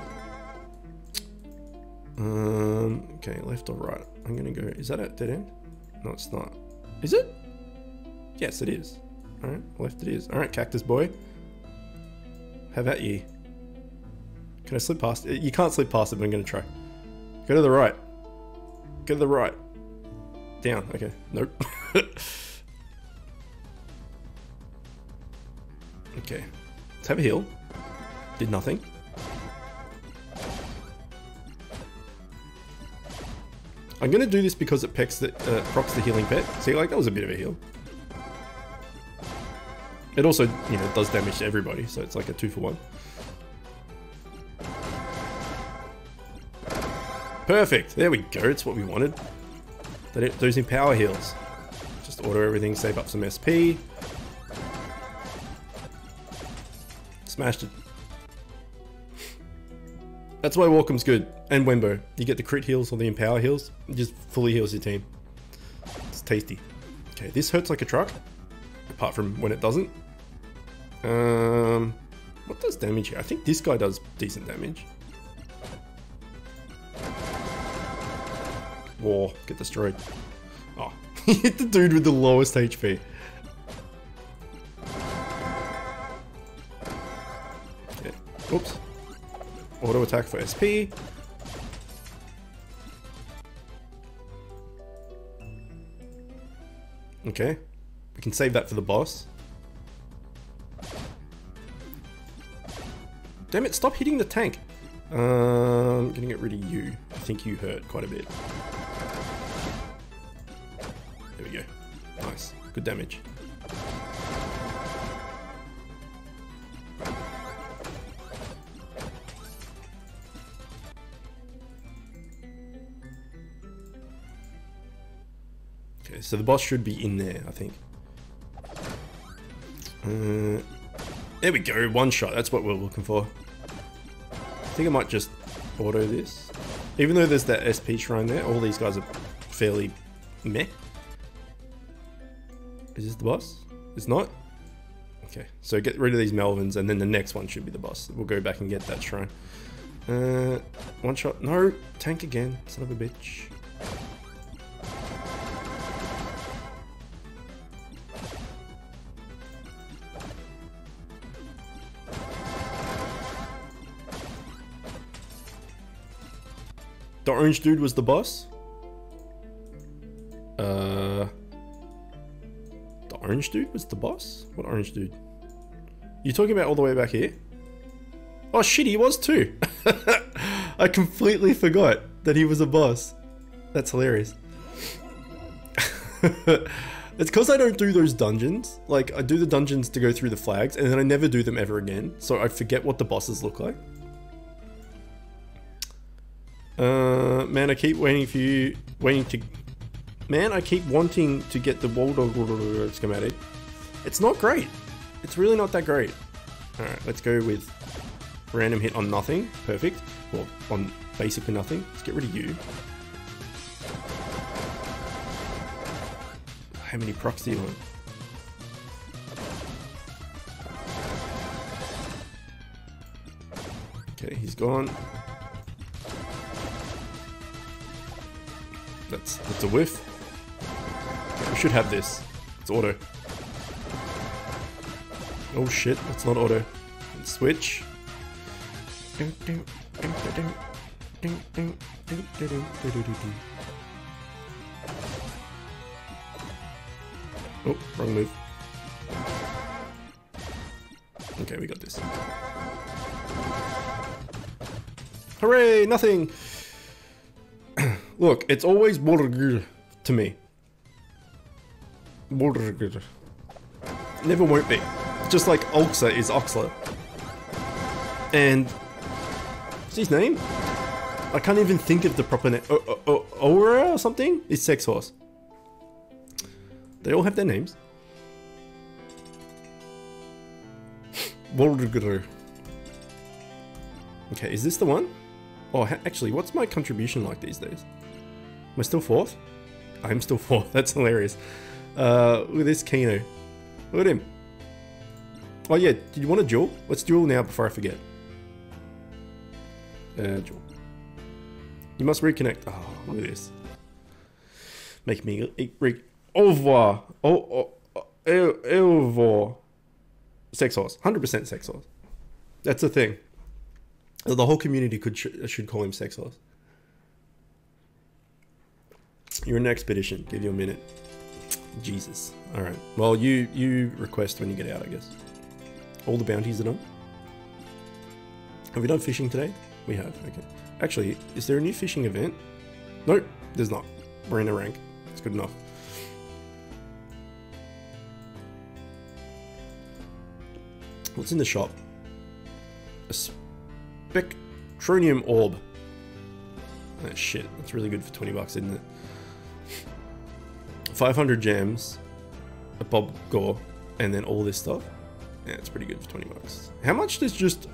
Um, okay, left or right? I'm gonna go. Is that a dead end? No, it's not. Is it? Yes, it is. All right, left it is. All right, cactus boy. Have at you. Can I slip past it? You can't slip past it, but I'm gonna try. Go to the right. Go to the right. Down. Okay. Nope. Okay. Let's have a heal. Did nothing. I'm gonna do this because it pecks the uh, procs the healing pet. See, like that was a bit of a heal. It also, you know, does damage to everybody, so it's like a two for one. Perfect. There we go. It's what we wanted. Losing power heals. Just order everything. Save up some S P. Smashed it. That's why Walkom's good. And Wembo. You get the crit heals or the empower heals. It just fully heals your team. It's tasty. Okay, this hurts like a truck. Apart from when it doesn't. Um, what does damage here? I think this guy does decent damage. War, get destroyed. Oh, he hit the dude with the lowest H P. Okay, oops. Auto attack for S P. Okay, we can save that for the boss. Damn it, stop hitting the tank. Um, gonna get rid of you. I think you hurt quite a bit. There we go. Nice. Good damage. Okay, so the boss should be in there, I think. Uh, there we go. One shot. That's what we're looking for. I think I might just auto this. Even though there's that S P shrine there, all these guys are fairly meh. Is this the boss? It's not? Okay, so get rid of these Melvins and then the next one should be the boss. We'll go back and get that shrine. Uh, one shot. No, tank again, son of a bitch. The orange dude was the boss? Uh... The orange dude was the boss? What orange dude? You talking about all the way back here? Oh shit, he was too! I completely forgot that he was a boss. That's hilarious. It's because I don't do those dungeons. Like, I do the dungeons to go through the flags, and then I never do them ever again. So I forget what the bosses look like. Uh, man, I keep waiting for you... Waiting to... Man, I keep wanting to get the Waldog schematic. It's not great. It's really not that great. Alright, let's go with... Random hit on nothing. Perfect. Well, on basically nothing. Let's get rid of you. How many procs do you want? Okay, he's gone. That's that's a whiff. We should have this. It's auto. Oh shit, that's not auto. Let's switch. Oh, wrong move. Okay, we got this. Hooray, nothing! Look, it's always Borgr to me. Borgr. Never won't be. Just like Oxlar is Oxlar. And... what's his name? I can't even think of the proper name. O o Aura or something? It's Sex Horse. They all have their names. Okay, is this the one? Oh, actually, what's my contribution like these days? Am I still fourth? I'm still fourth. That's hilarious. Uh, look at this Kino. Look at him. Oh yeah, do you want a duel? Let's duel now before I forget. Uh, duel. You must reconnect. Oh, look at this. Make me eat re- Over, oh, oh, oh, over, Sex Horse, hundred percent Sex Horse. That's the thing. The whole community could sh should call him Sex Horse. You're an expedition. Give you a minute. Jesus. All right. Well, you you request when you get out, I guess. All the bounties are done. Have we done fishing today? We have. Okay. Actually, is there a new fishing event? Nope. There's not. We're in a rank. It's good enough. What's in the shop? A Spectronium Orb. Oh shit, that's really good for twenty bucks, isn't it? five hundred gems, a Bubgore, and then all this stuff. Yeah, it's pretty good for twenty bucks. How much does just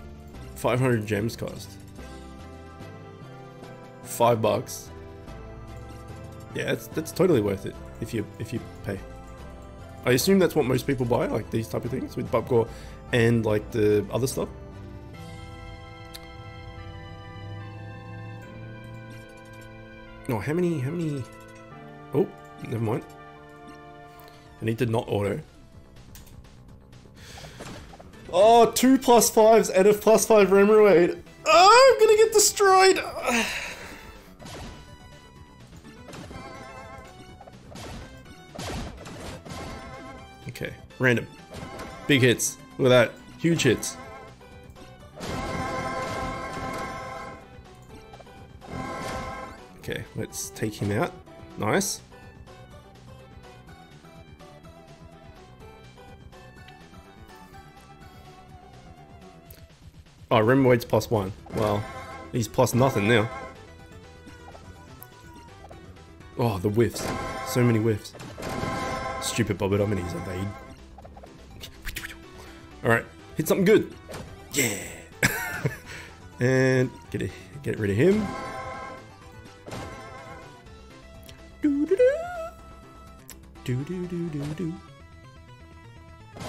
five hundred gems cost? Five bucks. Yeah, that's that's totally worth it if you if you pay. I assume that's what most people buy, like these type of things with Bubgore. And like the other stuff. No, how many, how many? Oh, never mind. I need to not auto. Oh, two plus fives and a plus five remoraid. Oh, I'm gonna get destroyed. Okay, random. Big hits. Look at that, huge hits. Okay, let's take him out. Nice. Oh, Remoraid's plus one. Well, he's plus nothing now. Oh, the whiffs. So many whiffs. Stupid Bobbit, I'm gonna use evade. Alright, hit something good. Yeah. And get it, get rid of him. Do do do. Do do do do do.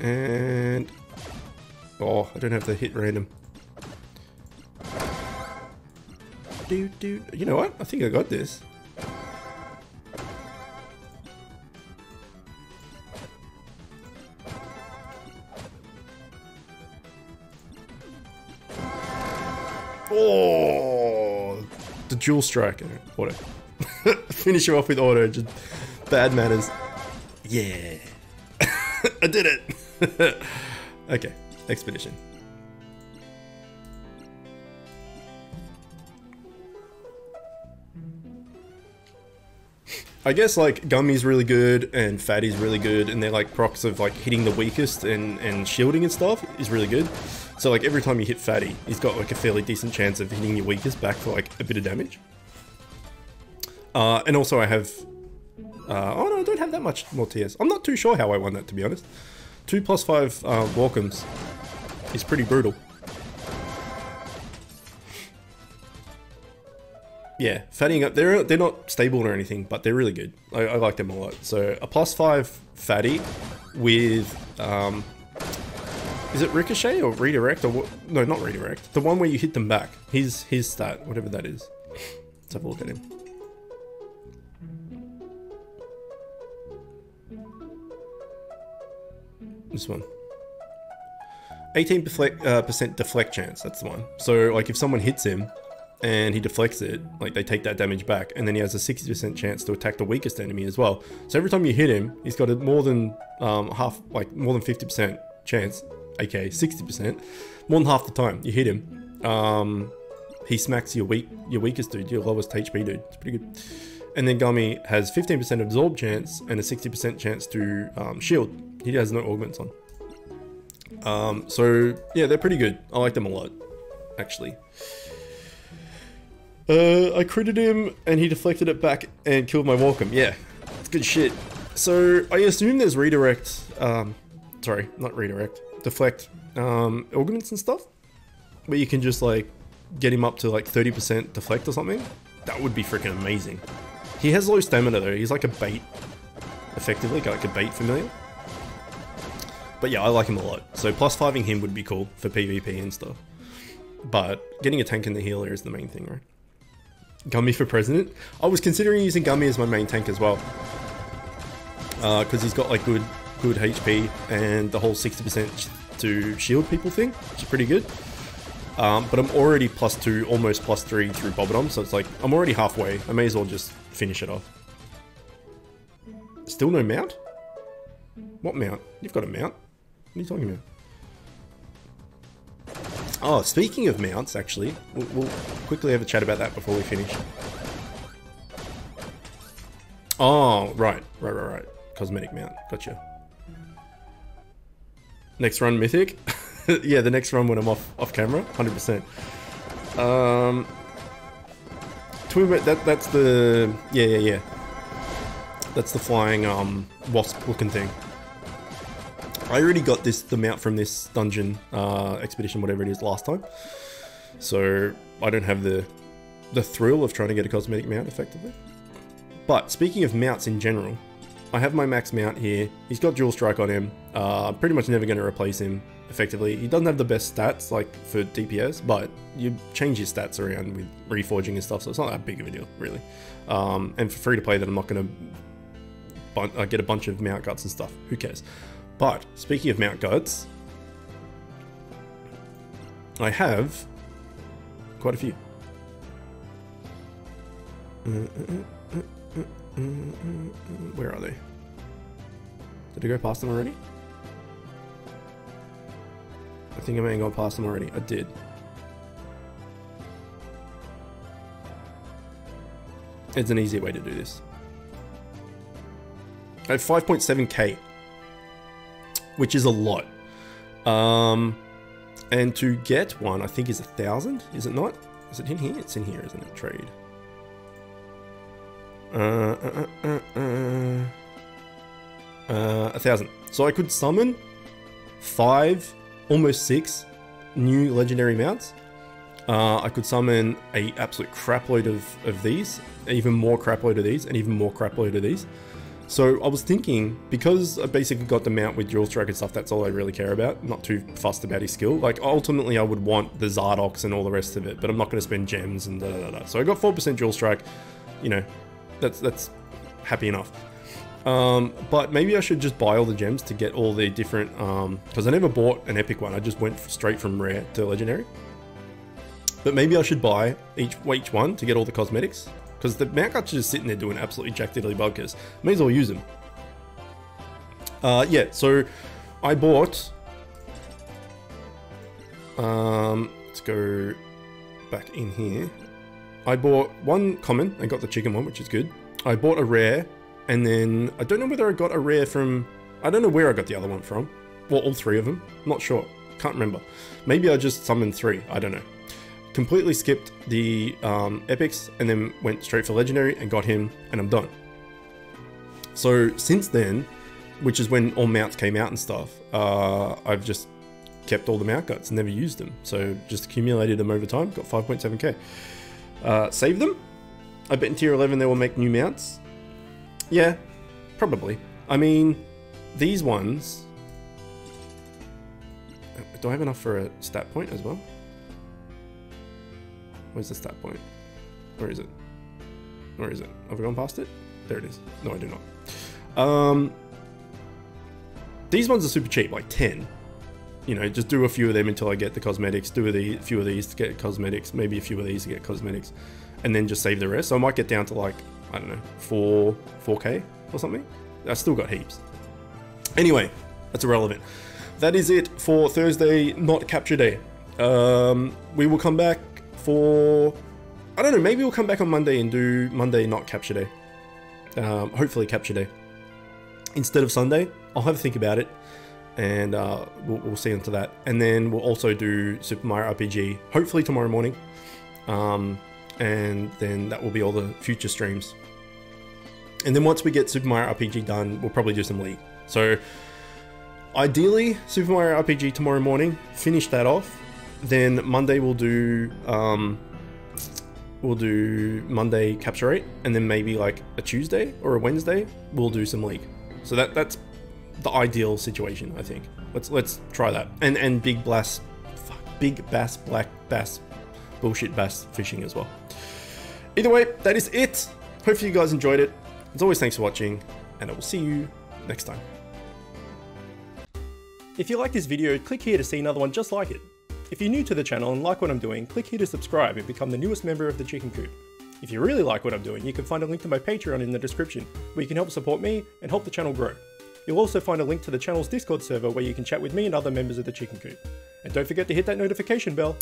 And oh, I don't have to hit random. Do do. You know what? I think I got this. Oh! dual strike. Auto. Finish him off with auto. Just bad manners. Yeah. I did it. Okay. Expedition. I guess like Gummy's really good and Fatty's really good, and they're like procs of like hitting the weakest and, and shielding and stuff is really good. So like every time you hit Fatty, he's got like a fairly decent chance of hitting your weakest back for like a bit of damage. Uh, and also I have, uh, oh no, I don't have that much more T S. I'm not too sure how I won that, to be honest. Two plus five uh, Walkoms is pretty brutal. Yeah, Fatty up, they're, they're not stable or anything, but they're really good. I, I like them a lot. So a plus five Fatty with, um, is it Ricochet or Redirect or what? No, not Redirect. The one where you hit them back. His, his stat, whatever that is. Let's have a look at him. This one. eighteen percent deflect, uh, percent deflect chance, that's the one. So like if someone hits him, and he deflects it, like they take that damage back, and then he has a sixty percent chance to attack the weakest enemy as well. So every time you hit him, he's got a more than um, half, like more than fifty percent chance, aka sixty percent, more than half the time you hit him, um, he smacks your weak, your weakest dude, your lowest H P dude. It's pretty good. And then Gummy has fifteen percent absorb chance and a sixty percent chance to um, shield. He has no augments on. Um, so yeah, they're pretty good. I like them a lot, actually. Uh, I critted him and he deflected it back and killed my Walkom. Yeah, it's good shit. So I assume there's redirect, um, sorry, not redirect, deflect, um, augments and stuff, where you can just like get him up to like thirty percent deflect or something. That would be freaking amazing. He has low stamina though. He's like a bait, effectively, like a bait familiar. But yeah, I like him a lot. So plus fiving him would be cool for PvP and stuff. But getting a tank and the healer is the main thing, right? Gummy for president. I was considering using Gummy as my main tank as well, because uh, he's got like good good H P and the whole sixty percent to shield people thing, which is pretty good. Um, but I'm already plus two, almost plus three through Bobodom, so it's like I'm already halfway. I may as well just finish it off. Still no mount? What mount? You've got a mount? What are you talking about? Oh, speaking of mounts, actually, we'll, we'll quickly have a chat about that before we finish. Oh, right, right, right, right. Cosmetic mount, gotcha. Next run, mythic. Yeah, the next run when I'm off off camera, one hundred percent. Um, twin, that that's the yeah, yeah, yeah. That's the flying um wasp-looking thing. I already got this the mount from this dungeon uh, expedition, whatever it is, last time, so I don't have the the thrill of trying to get a cosmetic mount effectively. But speaking of mounts in general, I have my max mount here. He's got dual strike on him. Uh, pretty much never going to replace him effectively. He doesn't have the best stats like for D P S, but you change your stats around with reforging and stuff, so it's not that big of a deal really. Um, and for free to play, that I'm not going to get a bunch of mount guts and stuff. Who cares? But speaking of mount guards, I have quite a few. Where are they? Did I go past them already? I think I may have gone past them already. I did. It's an easy way to do this. I have five point seven K. Which is a lot, um, and to get one I think is a thousand, is it not? Is it in here? It's in here, isn't it? Trade. Uh, uh, uh, uh, uh, a thousand. So I could summon five, almost six new legendary mounts. Uh, I could summon a absolute crapload of of these, even more crapload of these, and even more crapload of these. So I was thinking, because I basically got the mount with dual strike and stuff, that's all I really care about. I'm not too fussed about his skill. Like ultimately I would want the Zardox and all the rest of it, but I'm not going to spend gems and da da da. So I got four percent dual strike, you know, that's that's happy enough. Um, but maybe I should just buy all the gems to get all the different, um, because I never bought an epic one. I just went straight from rare to legendary. But maybe I should buy each each one to get all the cosmetics, because the Mount Guts are just sitting there doing absolutely jack diddly buggers. May as well use them. Uh, yeah, so I bought. Um, let's go back in here. I bought one common. I got the chicken one, which is good. I bought a rare, and then I don't know whether I got a rare from. I don't know where I got the other one from. Well, all three of them. I'm not sure. Can't remember. Maybe I just summoned three. I don't know. Completely skipped the um, epics and then went straight for legendary and got him, and I'm done. So since then, which is when all mounts came out and stuff, uh, I've just kept all the mount guts and never used them. So just accumulated them over time. Got five point seven K. Uh, save them. I bet in tier eleven they will make new mounts. Yeah, probably. I mean, these ones. Do I have enough for a stat point as well? Where's the stat point? Where is it? Where is it? Have we gone past it? There it is. No, I do not. Um, these ones are super cheap, like ten. You know, just do a few of them until I get the cosmetics. Do a few of these to get cosmetics. Maybe a few of these to get cosmetics. And then just save the rest. So I might get down to like, I don't know, four, 4K or something. I've still got heaps. Anyway, that's irrelevant. That is it for Thursday, not capture day. Um, we will come back for, I don't know, maybe we'll come back on Monday and do Monday, not capture day. Um, hopefully capture day. Instead of Sunday, I'll have a think about it, and uh, we'll, we'll see into that. And then we'll also do Super Mario R P G, hopefully tomorrow morning. Um, and then that will be all the future streams. And then once we get Super Mario R P G done, we'll probably do some League. So, ideally, Super Mario R P G tomorrow morning, finish that off, then Monday we'll do, um, we'll do Monday Capture eight, and then maybe like a Tuesday or a Wednesday, we'll do some League. So that, that's the ideal situation, I think. Let's, let's try that. And, and big bass, fuck, big bass, black bass, bullshit bass fishing as well. Either way, that is it. Hopefully you guys enjoyed it. As always, thanks for watching, and I will see you next time. If you like this video, click here to see another one just like it. If you're new to the channel and like what I'm doing, click here to subscribe and become the newest member of the Chicken Coop. If you really like what I'm doing, you can find a link to my Patreon in the description, where you can help support me and help the channel grow. You'll also find a link to the channel's Discord server where you can chat with me and other members of the Chicken Coop. And don't forget to hit that notification bell.